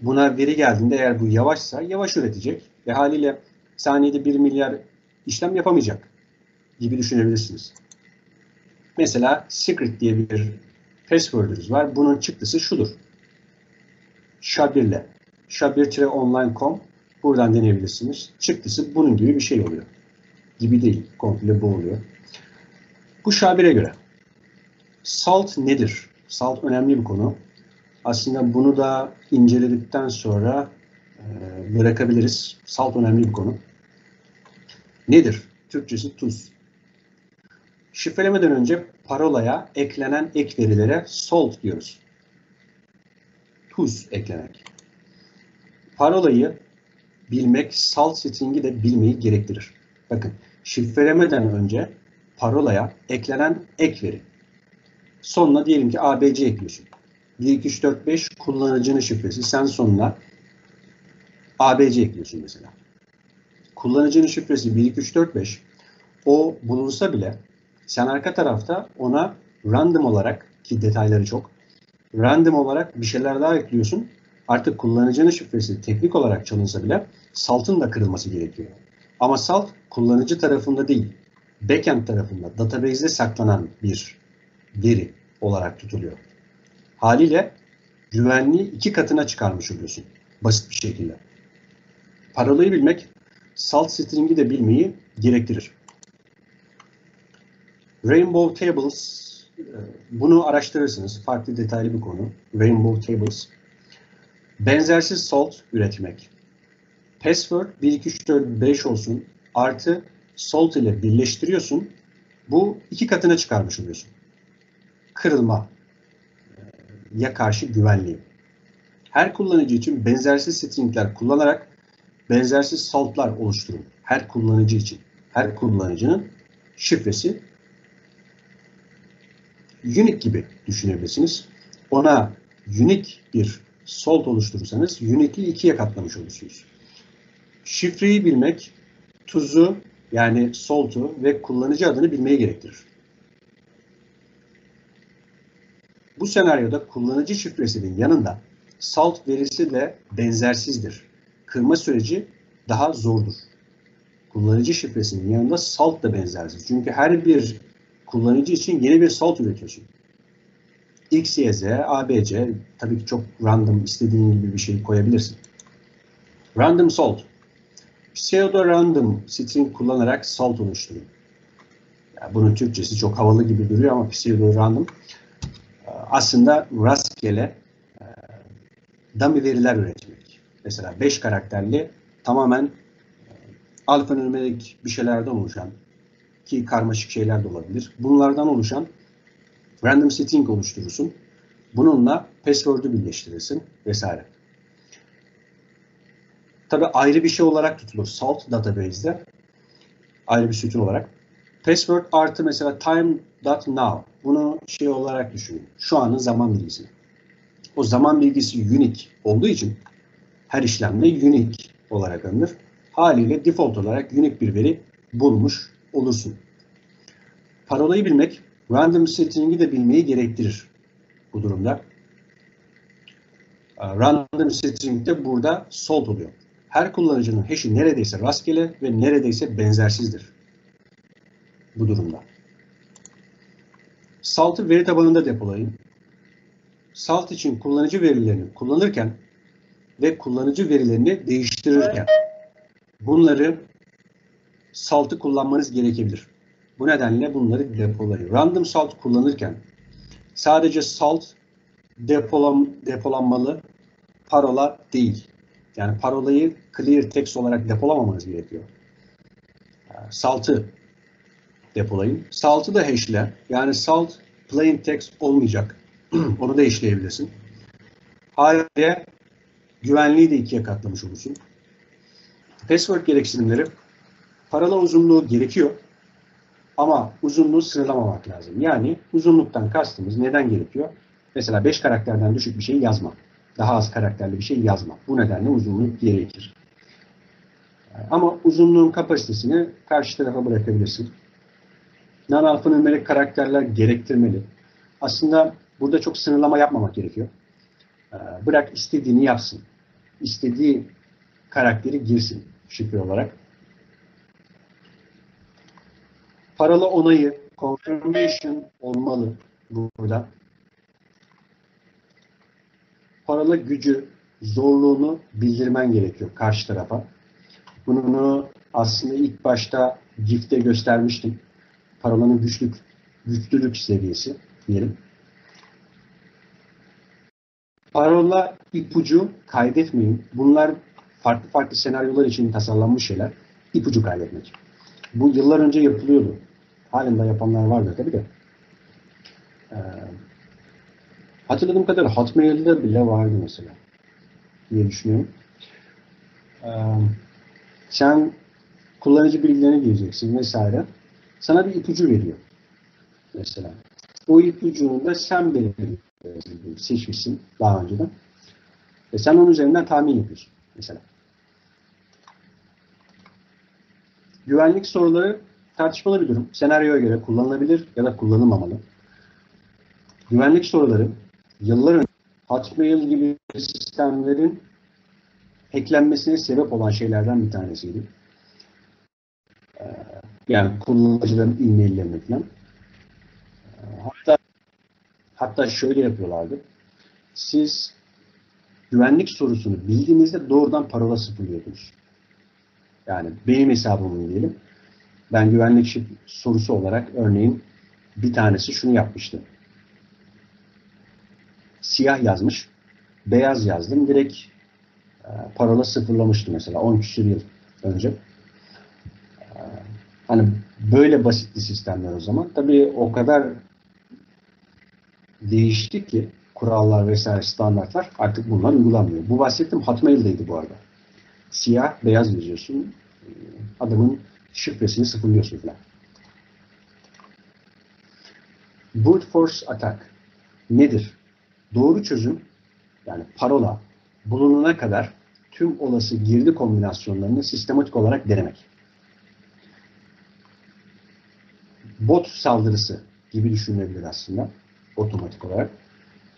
Buna veri geldiğinde eğer bu yavaşsa yavaş üretecek ve haliyle saniyede 1 milyar işlem yapamayacak gibi düşünebilirsiniz. Mesela secret diye bir password'ünüz var. Bunun çıktısı şudur. SHA-1'le. SHA-1-online.com buradan deneyebilirsiniz. Çıktısı bunun gibi bir şey oluyor. Gibi değil. Komple bu oluyor. Bu SHA-1'e göre. Salt nedir? Salt önemli bir konu. Aslında bunu da inceledikten sonra bırakabiliriz. Salt önemli bir konu. Nedir? Türkçesi tuz. Şifrelemeden önce parolaya eklenen ek verilere salt diyoruz. Tuz eklemek. Parolayı bilmek, salt settingi de bilmeyi gerektirir. Bakın, şifrelemeden önce parolaya eklenen ek veri. Sonuna diyelim ki ABC ekliyorsun. 1, 2, 3, 4, 5 kullanıcının şifresi. Sen sonuna ABC ekliyorsun mesela. Kullanıcının şifresi 1, 2, 3, 4, 5. O bulunsa bile sen arka tarafta ona random olarak, ki detayları çok, random olarak bir şeyler daha ekliyorsun. Artık kullanıcının şifresi teknik olarak çalınsa bile salt'ın da kırılması gerekiyor. Ama salt kullanıcı tarafında değil, backend tarafında, database'de saklanan bir veri olarak tutuluyor. Haliyle güvenliği 2 katına çıkarmış oluyorsun basit bir şekilde. Parolayı bilmek, salt string'i de bilmeyi gerektirir. Rainbow Tables, bunu araştırırsınız. Farklı detaylı bir konu. Rainbow Tables. Benzersiz salt üretmek. Password 1, 2, 3, 4, 5 olsun. Artı salt ile birleştiriyorsun. Bu 2 katına çıkarmış oluyorsun. Kırılma ya karşı güvenliği. Her kullanıcı için benzersiz stringler kullanarak benzersiz saltlar oluşturun. Her kullanıcı için. Her kullanıcının şifresi unique gibi düşünebilirsiniz. Ona unique bir salt oluşturursanız unique'i 2'ye katlamış olursunuz. Şifreyi bilmek, tuzu yani salt'u ve kullanıcı adını bilmeyi gerektirir. Bu senaryoda kullanıcı şifresinin yanında salt verisi de benzersizdir. Kırma süreci daha zordur. Kullanıcı şifresinin yanında salt da benzersiz. Çünkü her bir kullanıcı için yeni bir salt üretiyorsun. X, Y, Z, A, B, C. Tabii ki çok random, istediğin gibi bir şey koyabilirsin. Random salt. Pseudo random string kullanarak salt oluşturun. Yani bunun Türkçesi çok havalı gibi duruyor ama pseudo random aslında rastgele dummy veriler üretmek. Mesela 5 karakterli tamamen alfanümerik bir şeylerden oluşan, ki karmaşık şeyler de olabilir. Bunlardan oluşan random string oluşturursun. Bununla password'u birleştirirsin vesaire. Tabii ayrı bir şey olarak tutulur. Salt database'de ayrı bir sütun olarak. Password artı mesela time.now. Bunu şey olarak düşünün. Şu anın zaman bilgisi. O zaman bilgisi unique olduğu için her işlemde unique olarak alınır. Haliyle default olarak unique bir veri bulmuş olursun. Parolayı bilmek, random string'i de bilmeyi gerektirir. bu durumda. Random string de burada salt oluyor. Her kullanıcının hash'i neredeyse rastgele ve neredeyse benzersizdir bu durumda. Salt'ı veri tabanında depolayın. Salt için kullanıcı verilerini kullanırken ve kullanıcı verilerini değiştirirken bunları salt'ı kullanmanız gerekebilir. Bu nedenle bunları depolayın. Random salt kullanırken sadece salt depolanmalı, parola değil. Yani parolayı clear text olarak depolamamanız gerekiyor. Salt'ı depolayın. Salt'ı da hash'le. Yani salt plain text olmayacak. Onu da hash'leyebilirsin. Haliyle güvenliği de ikiye katlamış olursun. Password gereksinimleri. Parola uzunluğu gerekiyor. Ama uzunluğu sınırlamamak lazım. Yani uzunluktan kastımız neden gerekiyor? Mesela 5 karakterden düşük bir şey yazma. Daha az karakterli bir şey yazma. Bu nedenle uzunluk gerekir. Ama uzunluğun kapasitesini karşı tarafa bırakabilirsin. Non-alfanümerik karakterler gerektirmeli. Aslında burada çok sınırlama yapmamak gerekiyor. Bırak istediğini yapsın. İstediği karakteri girsin şifre olarak. Paralı onayı, confirmation olmalı burada. Paralı gücü, zorluğunu bildirmen gerekiyor karşı tarafa. Bunu aslında ilk başta GIF'te göstermiştim. Parolanın güçlülük seviyesi diyelim. Parola ipucu kaydetmeyin. Bunlar farklı farklı senaryolar için tasarlanmış şeyler. İpucu kaydetmek. Bu yıllar önce yapılıyordu. Halen de yapanlar vardı tabii de. Hatırladığım kadarıyla Hotmail'de bile vardı mesela diye düşünüyorum. Sen kullanıcı bilgilerini gireceksin vesaire. Sana bir ipucu veriyor mesela. O ipucunu da sen seçmişsin daha önceden. Ve sen onun üzerinden tahmin yapıyorsun mesela. Güvenlik soruları tartışmalı bir durum. Senaryoya göre kullanılabilir ya da kullanılmamalı. Güvenlik soruları yıllar önce Hotmail gibi sistemlerin hacklenmesine sebep olan şeylerden bir tanesiydi. Yani kullanıcıların e-maillerini falan. Hatta şöyle yapıyorlardı. Siz güvenlik sorusunu bildiğinizde doğrudan parola sıfırlıyordunuz. Yani benim hesabımı diyelim. Ben güvenlik sorusu olarak örneğin bir tanesi şunu yapmıştı. Siyah yazmış, beyaz yazdım. Direkt parola sıfırlamıştı mesela 10 küsur yıl önce. Hani böyle basitli sistemler o zaman. Tabii o kadar değişti ki kurallar vesaire standartlar artık bunlar uygulanmıyor. Bu bahsettiğim Hotmail'deydi bu arada. Siyah, beyaz yazıyorsun. Adamın şifresini sıfırlıyorsun falan. Brute Force atak nedir? Doğru çözüm, yani parola bulunana kadar tüm olası girdi kombinasyonlarını sistematik olarak denemek. Bot saldırısı gibi düşünülebilir aslında otomatik olarak.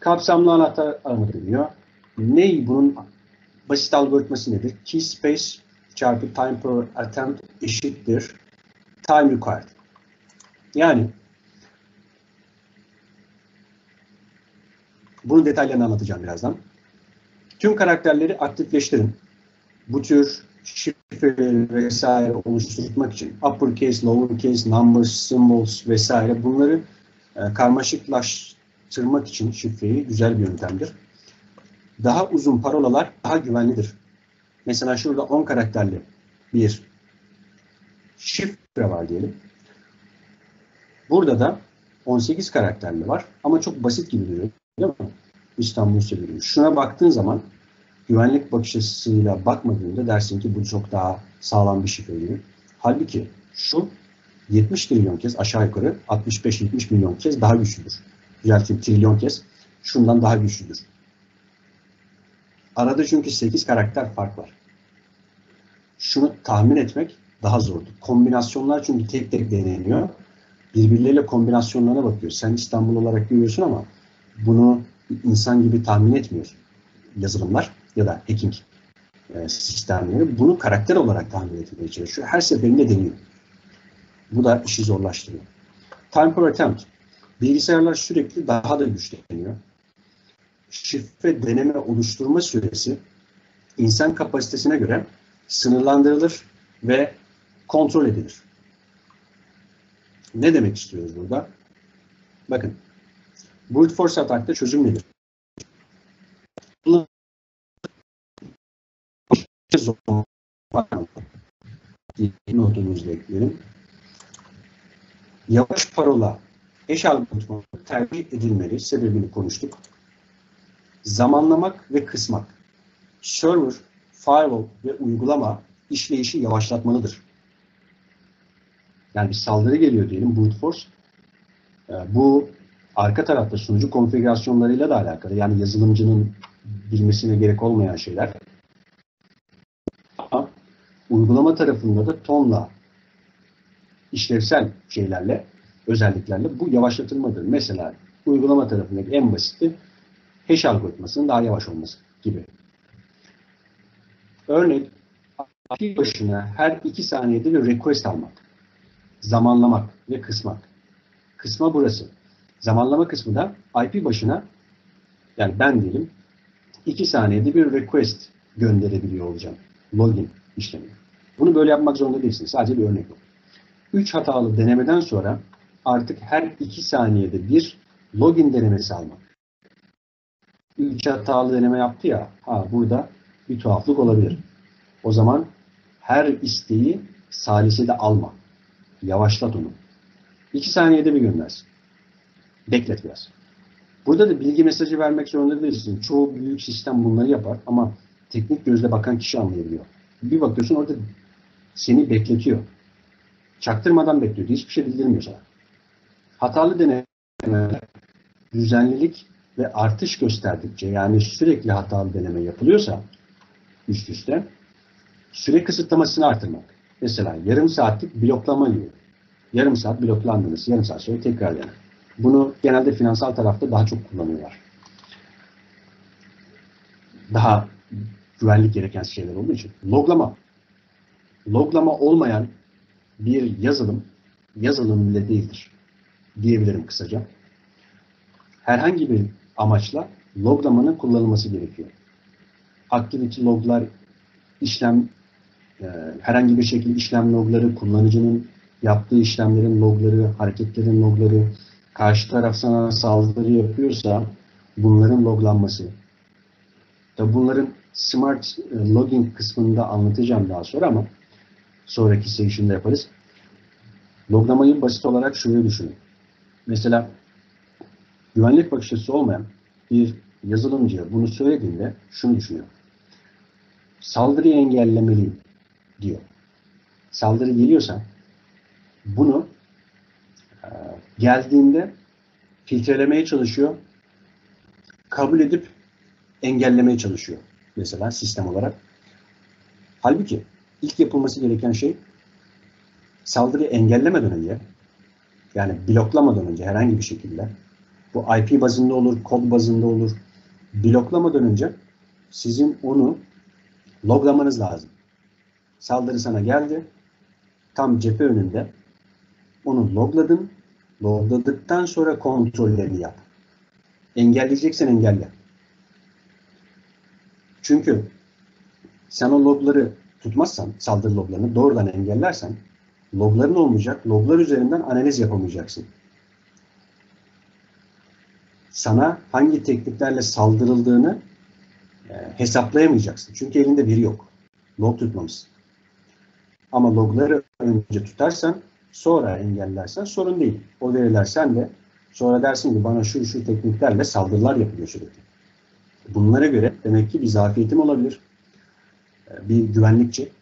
Kapsamlı anahtar arama deniyor. Ney bunun basit algoritması nedir? Key space çarpı time per attempt eşittir time required. Yani bunun detaylarını anlatacağım birazdan. Tüm karakterleri aktifleştirin. Bu tür şifreleri vesaire oluşturmak için uppercase, lowercase, numbers, symbols vesaire bunları karmaşıklaştırmak için şifreyi güzel bir yöntemdir. Daha uzun parolalar daha güvenlidir. Mesela şurada 10 karakterli bir şifre var diyelim. Burada da 18 karakterli var ama çok basit gibi duruyor. Değil mi? İstanbul seviyorum. Şuna baktığın zaman güvenlik bakış açısıyla bakmadığında dersin ki bu çok daha sağlam bir şifre diyor. Halbuki şu 70 trilyon kez aşağı yukarı 65-70 milyon kez daha güçlüdür. Düzelteyim, trilyon kez şundan daha güçlüdür. Arada çünkü 8 karakter fark var. Şunu tahmin etmek daha zordu. Kombinasyonlar çünkü tek tek deneniyor. Birbirleriyle kombinasyonlarına bakıyor. Sen İstanbul olarak görüyorsun ama bunu insan gibi tahmin etmiyor yazılımlar ya da hacking sistemleri. Bunu karakter olarak tahmin etmeye çalışıyor. Her seferinde deniyor. Bu da işi zorlaştırıyor. Time per attempt. Bilgisayarlar sürekli daha da güçleniyor. Şifre deneme oluşturma süresi insan kapasitesine göre sınırlandırılır ve kontrol edilir. Ne demek istiyoruz burada? Bakın, brute force atakta çözüm nedir? Notunuzu ekleyelim. Yavaş parola eş algoritma tercih edilmeli. Sebebini konuştuk. Zamanlamak ve kısmak. Server, firewall ve uygulama işleyişi yavaşlatmalıdır. Yani bir saldırı geliyor diyelim, brute force. Bu arka tarafta sunucu konfigürasyonlarıyla da alakalı. Yani yazılımcının bilmesine gerek olmayan şeyler. Ama uygulama tarafında da tonla, işlevsel şeylerle, özelliklerle bu yavaşlatılmadır. Mesela uygulama tarafındaki en basiti hash algoritmasının daha yavaş olması gibi. Örnek, IP başına her 2 saniyede bir request almak, zamanlamak ve kısmak. Kısma burası. Zamanlama kısmı da IP başına, yani ben diyelim, 2 saniyede bir request gönderebiliyor olacağım. Login işlemi. Bunu böyle yapmak zorunda değilsiniz. Sadece bir örnek yok. 3 hatalı denemeden sonra artık her 2 saniyede bir login denemesi almak. 3 hatalı deneme yaptı ya, burada bir tuhaflık olabilir. O zaman her isteği salisede alma. Yavaşlat onu. 2 saniyede bir göndersin. Beklet biraz. Burada da bilgi mesajı vermek zorunda değilsin. Çoğu büyük sistem bunları yapar ama teknik gözle bakan kişi anlayabiliyor. Bir bakıyorsun orada seni bekletiyor. Çaktırmadan bekliyor. Hiçbir şey bildirmiyor sana. Hatalı denemeler düzenlilik ve artış gösterdikçe, yani sürekli hatalı deneme yapılıyorsa üst üste, süre kısıtlamasını artırmak. Mesela yarım saatlik bloklama diyor. Yarım saat bloklandınız. Yarım saat sonra tekrar dene. Bunu genelde finansal tarafta daha çok kullanıyorlar. Daha güvenlik gereken şeyler olduğu için. Loglama. Loglama olmayan bir yazılım, yazılım bile değildir diyebilirim kısaca. Herhangi bir amaçla loglamanın kullanılması gerekiyor. Activity loglar, işlem, herhangi bir şekilde işlem logları, kullanıcının yaptığı işlemlerin logları, hareketlerin logları, karşı taraf sana saldırı yapıyorsa bunların loglanması. Tabi bunların smart logging kısmında anlatacağım daha sonra ama sonraki session'da yaparız. Loglamayı basit olarak şöyle düşünün. Mesela güvenlik bakış açısı olmayan bir yazılımcıya bunu söylediğinde şunu düşünüyor. Saldırıyı engellemeliyim diyor. Saldırı geliyorsa bunu geldiğinde filtrelemeye çalışıyor, kabul edip engellemeye çalışıyor mesela sistem olarak. Halbuki ilk yapılması gereken şey saldırıyı engellemeden önce, yani bloklamadan önce herhangi bir şekilde, bu IP bazında olur, kod bazında olur, bloklamadan önce sizin onu loglamanız lazım. Saldırı sana geldi, tam cephe önünde, onu logladın, logladıktan sonra kontrollerini yap. Engelleyeceksen engelle. Çünkü sen o logları tutmazsan, saldırı loglarını doğrudan engellersen, logların olmayacak, loglar üzerinden analiz yapamayacaksın. Sana hangi tekniklerle saldırıldığını hesaplayamayacaksın. Çünkü elinde biri yok. Log tutmamışsın. Ama logları önce tutarsan, sonra engellersen sorun değil. O veriler sende. Sonra dersin ki bana şu şu tekniklerle saldırılar yapılıyor sürekli. Bunlara göre demek ki bir zafiyetim olabilir. Bir güvenlikçi,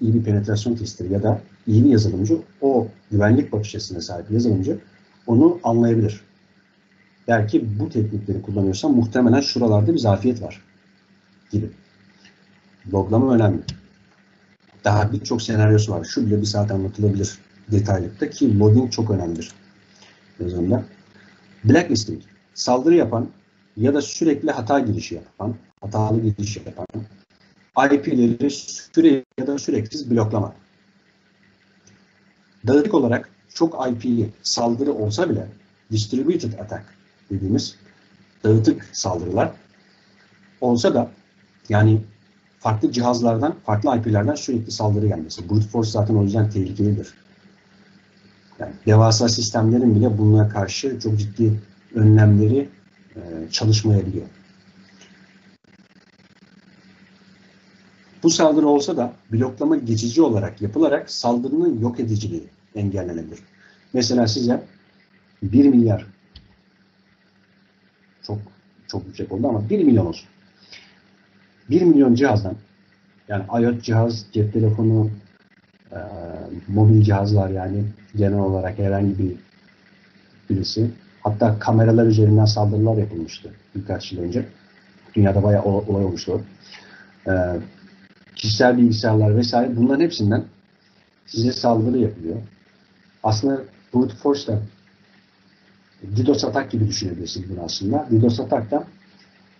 iyi bir penetrasyon testleri ya da iyi bir yazılımcı, o güvenlik bakış açısına sahip yazılımcı onu anlayabilir. Der ki bu teknikleri kullanıyorsam muhtemelen şuralarda bir zafiyet var gibi. Loglama önemli. Daha birçok senaryosu var. Şu bile bir saat anlatılabilir detaylıkta ki logging çok önemlidir yazılımda. Blacklisting. saldırı yapan ya da sürekli hata girişi yapan, hatalı giriş yapan IP'leri sürekli ya da süreksiz bloklamak. Dağıtık olarak çok IP'li saldırı olsa bile distributed attack dediğimiz dağıtık saldırılar olsa da, yani farklı cihazlardan, farklı IP'lerden sürekli saldırı gelmesi. Brute Force zaten o yüzden tehlikelidir. Yani devasa sistemlerin bile bunlara karşı çok ciddi önlemleri çalışmayabiliyor. Bu saldırı olsa da bloklama geçici olarak yapılarak saldırının yok ediciliği engellenebilir. Mesela size 1 milyar, çok yüksek oldu ama 1 milyon olsun. 1 milyon cihazdan, yani IoT cihaz, cep telefonu, mobil cihazlar, yani genel olarak herhangi birisi. Hatta kameralar üzerinden saldırılar yapılmıştı birkaç yıl önce. Dünyada bayağı olay olmuştu. Kişisel bilgisayarlar vesaire, bunların hepsinden size saldırı yapılıyor. Aslında brute force da DDoS atak gibi düşünebilirsiniz bunu aslında. DDoS atak da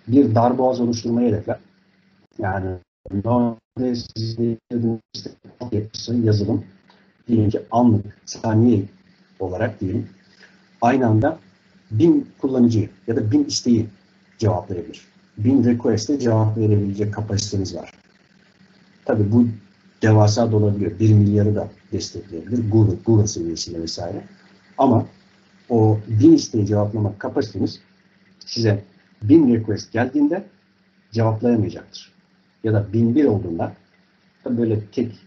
bir darboğaz oluşturmayı hedefler. Yani normalde sizin yazılım diyelim ki anlık, saniye olarak diyelim, aynı anda 1000 kullanıcıyı ya da 1000 isteği cevaplayabilir. 1000 request'e cevap verebilecek kapasiteniz var. Tabii bu devasa da olabiliyor. 1 milyarı da destekleyebilir. Google seviyesinde vesaire. Ama o 1000 isteği cevaplamak kapasiteniz size 1000 request geldiğinde cevaplayamayacaktır. Ya da 1001 olduğunda, tabii böyle tek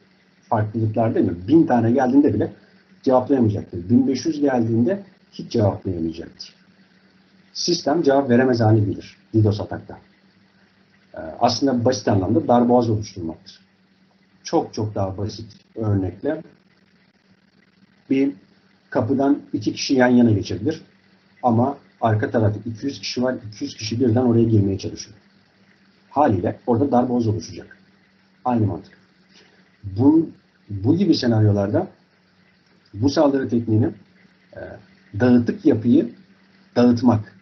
farklılıklar değil mi? 1000 tane geldiğinde bile cevaplayamayacaktır. 1500 geldiğinde hiç cevaplayamayacaktır. Sistem cevap veremez hale gelir DDoS atakta. Aslında basit anlamda darboğaz oluşturmaktır. Çok daha basit örnekle bir kapıdan 2 kişi yan yana geçebilir ama arka tarafta 200 kişi var, 200 kişi birden oraya girmeye çalışıyor. Haliyle orada darboğaz oluşacak. Aynı mantık. Bu gibi senaryolarda bu saldırı tekniğini dağıtık yapıyı dağıtmak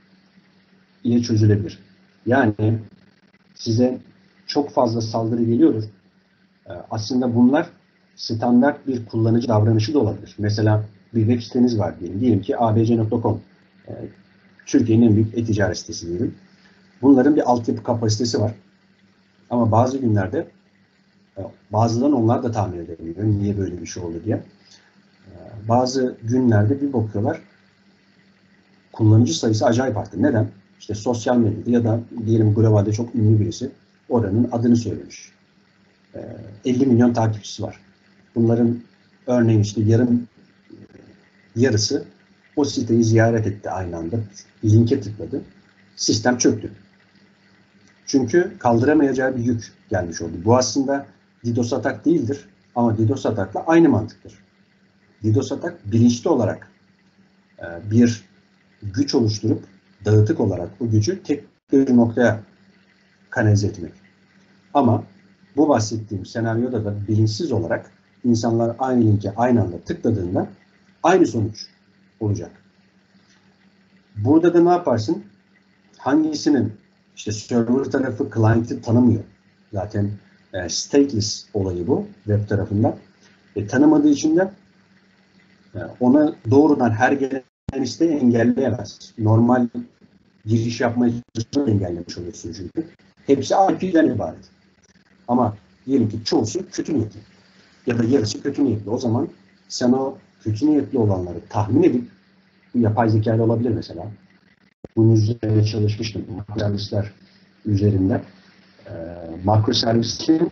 ile çözülebilir. Yani size çok fazla saldırı geliyordur. Aslında bunlar standart bir kullanıcı davranışı da olabilir. Mesela bir web siteniz var diyelim ki abc.com, Türkiye'nin en büyük e-ticaret sitesi diyelim. Bunların bir altyapı kapasitesi var. Ama bazı günlerde bazılarını onlar da tahmin edemiyor. Niye böyle bir şey oldu diye. Bazı günlerde bir bakıyorlar, kullanıcı sayısı acayip arttı. Neden? İşte sosyal medyada ya da diyelim globalde çok ünlü birisi oranın adını söylemiş. 50 milyon takipçisi var. Bunların örneğin işte yarısı o siteyi ziyaret etti aynı anda. Linke tıkladı. Sistem çöktü. Çünkü kaldıramayacağı bir yük gelmiş oldu. Bu aslında DDoS atak değildir ama DDoS atakla aynı mantıktır. DDoS atak bilinçli olarak bir güç oluşturup dağıtık olarak o gücü tek bir noktaya kanalize etmek. Ama bu bahsettiğim senaryoda da bilinçsiz olarak insanlar aynı linke aynı anda tıkladığında aynı sonuç olacak. Burada da ne yaparsın? Hangisinin işte server tarafı client'i tanımıyor. Zaten stateless olayı bu web tarafında. Tanımadığı için de ona doğrudan her gelen isteği engelleyemez. Normal giriş yapmayı engellemiş oluyorsun çünkü. Hepsi IP'den ibaret. Ama diyelim ki çoğusu kötü niyetli. Ya da yarısı kötü niyetli. O zaman sen o kötü niyetli olanları tahmin edip, bu yapay zekalı olabilir mesela. Bunun üzerine çalışmıştım. Makro servisler üzerinde. Makro servislerin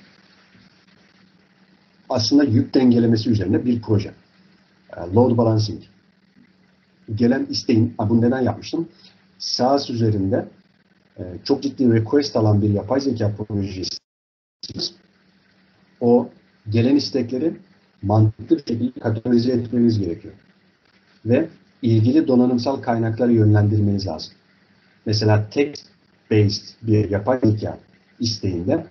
aslında yük dengelemesi üzerine bir proje. Load balancing. Gelen isteğin, bunu neden yapmıştım? SaaS üzerinde çok ciddi request alan bir yapay zeka projesi. O gelen istekleri mantıklı bir şekilde kategorize etmeniz gerekiyor. Ve ilgili donanımsal kaynakları yönlendirmeniz lazım. Mesela text-based bir yapay zeka isteğinde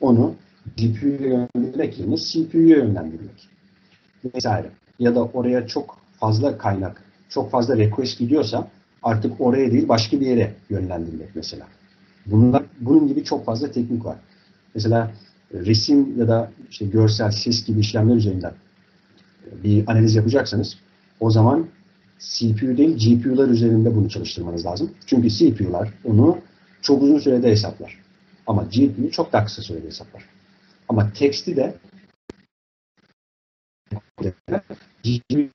onu GPU'ya yönlendirmek yerine CPU'ya yönlendirmek vesaire. Ya da oraya çok fazla kaynak, çok fazla request gidiyorsa artık oraya değil başka bir yere yönlendirmek mesela. Bunun gibi çok fazla teknik var. Mesela resim ya da işte görsel, ses gibi işlemler üzerinden bir analiz yapacaksanız o zaman CPU değil GPU'lar üzerinde bunu çalıştırmanız lazım. Çünkü CPU'lar onu çok uzun sürede hesaplar. Ama GPU çok daha kısa sürede hesaplar. Ama teksti de GPU'yu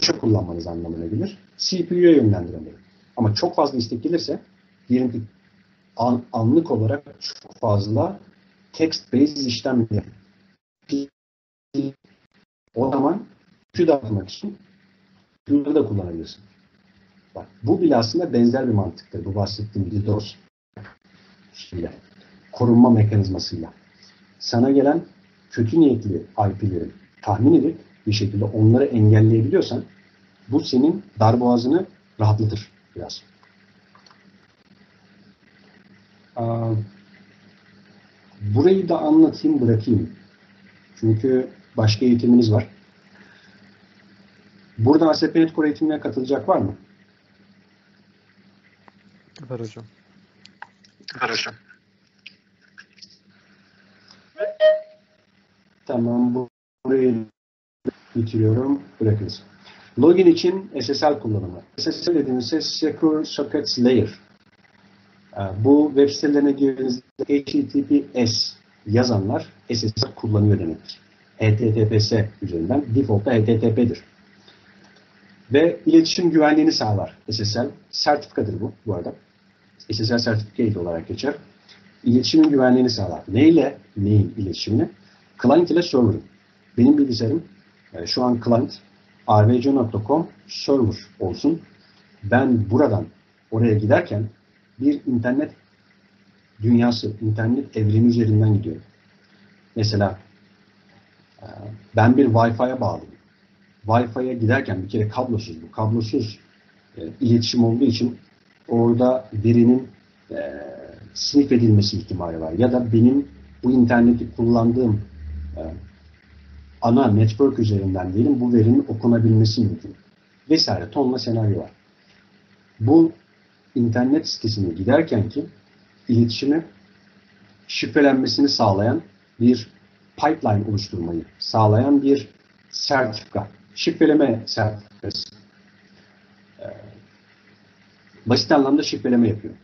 çok kullanmanız anlamına gelir. CPU'ya yönlendiremeyin. Ama çok fazla istek gelirse diyelim ki anlık olarak çok fazla text-based işlem yapın. O zaman şu dağıtmak için bunları da kullanabilirsin. Bak, bu bile aslında benzer bir mantıktır. Bu bahsettiğim DDoS şeyle, korunma mekanizmasıyla. Sana gelen kötü niyetli IP'leri tahmin edip bir şekilde onları engelleyebiliyorsan bu senin darboğazını rahatlatır biraz. Burayı da anlatayım, bırakayım. Çünkü başka eğitimimiz var. Burada ASP.NET Core eğitimine katılacak var mı? Var hocam. Var hocam. Tamam, burayı bitiriyorum. Bırakınız. Login için SSL kullanımı. SSL dediğimizde Secure Sockets Layer. Bu web sitelerine girdiğinizde HTTPS yazanlar SSL kullanıyor demektir. HTTPS üzerinden defaultta HTTP'dir. Ve iletişim güvenliğini sağlar SSL. Sertifikadır bu arada. SSL sertifikayı olarak geçer. İletişimin güvenliğini sağlar. Neyle? Neyin iletişimini? Client ile server'ın. Benim bilgisayarım şu an client avc.com server olsun. Ben buradan oraya giderken bir internet dünyası, internet evreni üzerinden gidiyorum. Mesela ben bir Wi-Fi'ye bağlıyım. Wi-Fi'ye giderken bir kere kablosuz bu. Kablosuz iletişim olduğu için orada birinin sniff edilmesi ihtimali var. Ya da benim bu interneti kullandığım ana network üzerinden diyelim bu verinin okunabilmesi mümkün. Vesaire tonla senaryo var. Bu internet sitesine giderken ki iletişimi şifrelenmesini sağlayan bir pipeline oluşturmayı sağlayan bir sertifika. Şifreleme sertifikası. Basit anlamda şifreleme yapıyor.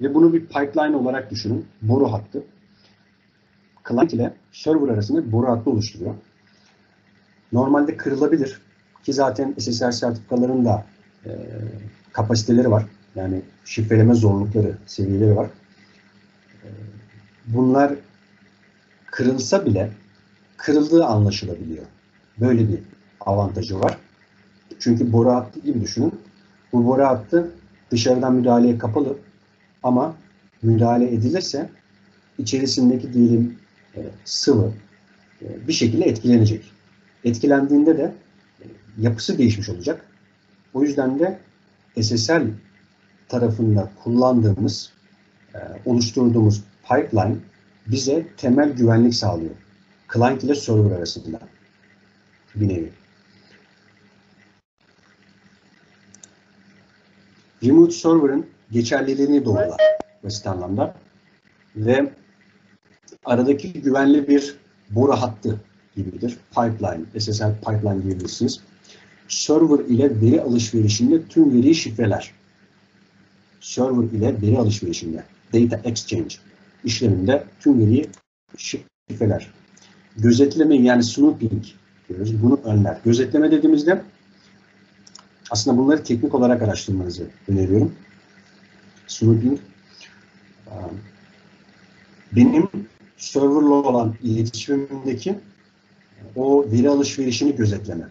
Ve bunu bir pipeline olarak düşünün. Boru hattı. Client ile server arasında boru hattı oluşturuyor. Normalde kırılabilir. Ki zaten SSL sertifikaların da kapasiteleri var. Yani şifreleme zorlukları, seviyeleri var. Bunlar kırılsa bile kırıldığı anlaşılabiliyor. Böyle bir avantajı var. Çünkü boru hattı gibi düşünün. Bu boru hattı dışarıdan müdahaleye kapalı ama müdahale edilirse içerisindeki diyelim sıvı bir şekilde etkilenecek. Etkilendiğinde de yapısı değişmiş olacak. O yüzden de SSL tarafında kullandığımız, oluşturduğumuz pipeline bize temel güvenlik sağlıyor. Client ile server arasında bir nevi. Remote server'ın geçerliliğini doğrular basit anlamda ve aradaki güvenli bir boru hattı gibidir. Pipeline, SSL pipeline diyebilirsiniz. Server ile veri alışverişinde tüm veriyi şifreler. Server ile veri alışverişinde, data exchange işleminde tüm veriyi şifreler. Gözetlemeyi yani snooping diyoruz. Bunu önler. Gözetleme dediğimizde aslında bunları teknik olarak araştırmanızı öneriyorum. Snooping benim serverla olan iletişimimdeki o veri alışverişini gözetleme.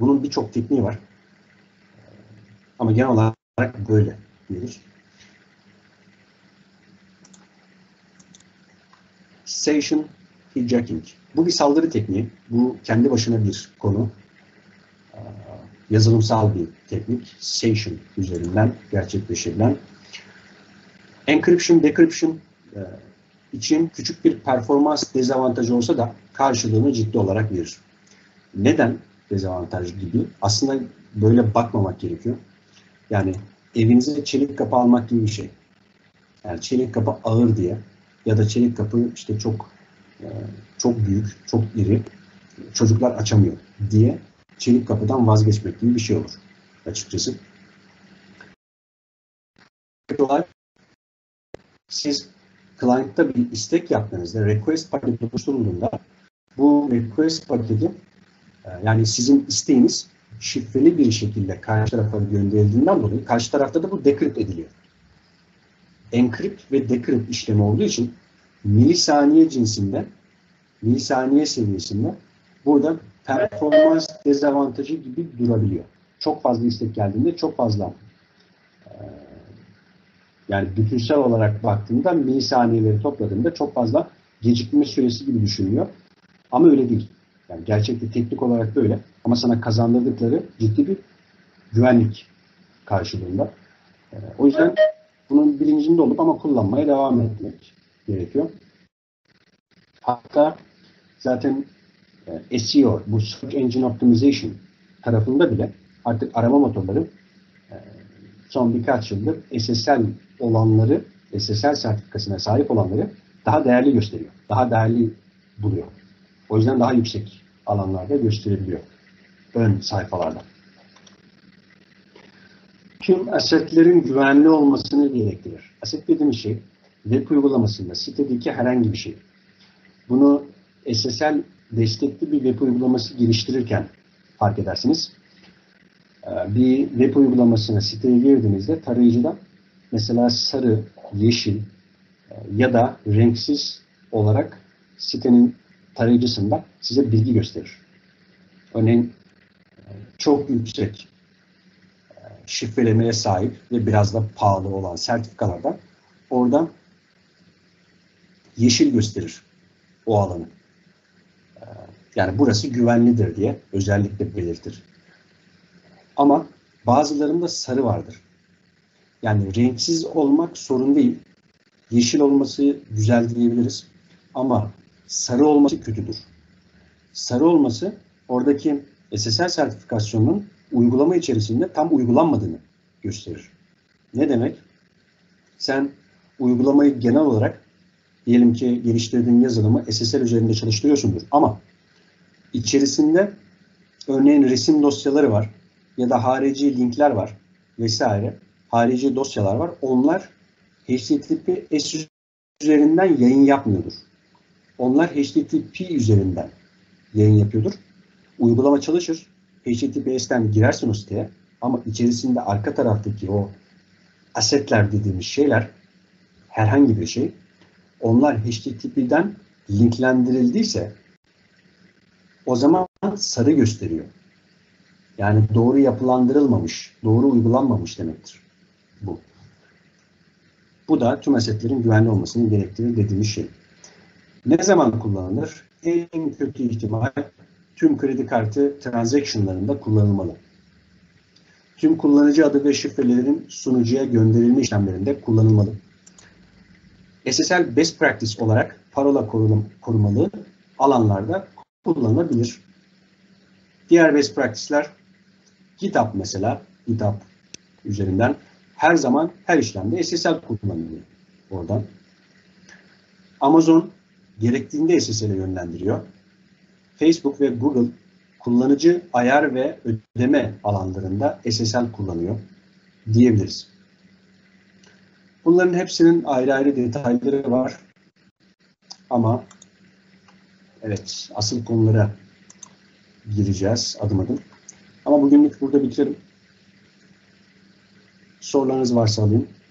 Bunun birçok tekniği var. Ama genel olarak böyle diyoruz. Session hijacking. Bu bir saldırı tekniği. Bu kendi başına bir konu. Yazılımsal bir teknik. Session üzerinden gerçekleştirilen. Encryption, Decryption için küçük bir performans dezavantajı olsa da karşılığını ciddi olarak verir. Neden? dezavantaj gibi. Aslında böyle bakmamak gerekiyor. Yani evinize çelik kapı almak gibi bir şey. Yani çelik kapı ağır diye ya da çelik kapı işte çok büyük, çok iri, çocuklar açamıyor diye çelik kapıdan vazgeçmek gibi bir şey olur açıkçası. Siz client'ta bir istek yaptığınızda, request paketi oluşturulduğunda bu request paketi, yani sizin isteğiniz şifreli bir şekilde karşı tarafa gönderildiğinden dolayı karşı tarafta da bu decrypt ediliyor. Encrypt ve decrypt işlemi olduğu için milisaniye cinsinden, milisaniye seviyesinde burada performans dezavantajı gibi durabiliyor. Çok fazla istek geldiğinde çok fazla, yani bütünsel olarak baktığında milisaniyeleri topladığında çok fazla gecikme süresi gibi düşünülüyor. Ama öyle değil. Yani gerçekte teknik olarak böyle. Ama sana kazandırdıkları ciddi bir güvenlik karşılığında. O yüzden bunun bilincinde olup ama kullanmaya devam etmek gerekiyor. Hatta zaten SEO, bu Search Engine Optimization tarafında bile artık arama motorları son birkaç yıldır SSL olanları, SSL sertifikasına sahip olanları daha değerli gösteriyor. Daha değerli buluyor. O yüzden daha yüksek alanlarda gösterebiliyor. Ön sayfalarda. Tüm asetlerin güvenli olmasını gerektirir. Aset dediğim şey web uygulamasında, sitedeki herhangi bir şey. Bunu SSL destekli bir web uygulaması geliştirirken fark edersiniz. Bir web uygulamasına, siteye girdiğinizde tarayıcıdan mesela sarı, yeşil ya da renksiz olarak sitenin tarayıcısında size bilgi gösterir. Örneğin çok yüksek şifrelemeye sahip ve biraz da pahalı olan sertifikalarda oradan yeşil gösterir o alanı. Yani burası güvenlidir diye özellikle belirtir. Ama bazılarında sarı vardır. Yani renksiz olmak sorun değil. Yeşil olması güzel diyebiliriz. Ama sarı olması kötüdür. Sarı olması oradaki SSL sertifikasyonunun uygulama içerisinde tam uygulanmadığını gösterir. Ne demek? Sen uygulamayı genel olarak diyelim ki geliştirdiğin yazılımı SSL üzerinde çalıştırıyorsundur ama içerisinde örneğin resim dosyaları var ya da harici linkler var vesaire. Harici dosyalar var. Onlar HTTPS üzerinden yayın yapmıyordur. Onlar HTTP üzerinden yayın yapıyordur. Uygulama çalışır. HTTPS'ten girersin o siteye ama içerisinde arka taraftaki o asetler dediğimiz şeyler herhangi bir şey. Onlar HTTP'den linklendirildiyse o zaman sarı gösteriyor. Yani doğru yapılandırılmamış, doğru uygulanmamış demektir bu. Bu da tüm asetlerin güvenli olmasını gerektirir dediğimiz şey. Ne zaman kullanılır? En kötü ihtimal tüm kredi kartı transaction'larında kullanılmalı. Tüm kullanıcı adı ve şifrelerin sunucuya gönderilme işlemlerinde kullanılmalı. SSL best practice olarak parola korumalı alanlarda kullanılabilir. Diğer best practice'ler GitHub mesela, GitHub üzerinden her zaman her işlemde SSL kullanılıyor oradan. Amazon gerektiğinde SSL'e yönlendiriyor. Facebook ve Google kullanıcı ayar ve ödeme alanlarında SSL kullanıyor diyebiliriz. Bunların hepsinin ayrı ayrı detayları var. Ama evet, asıl konulara gireceğiz adım adım. Ama bugünlük burada bitirelim. Sorularınız varsa alayım.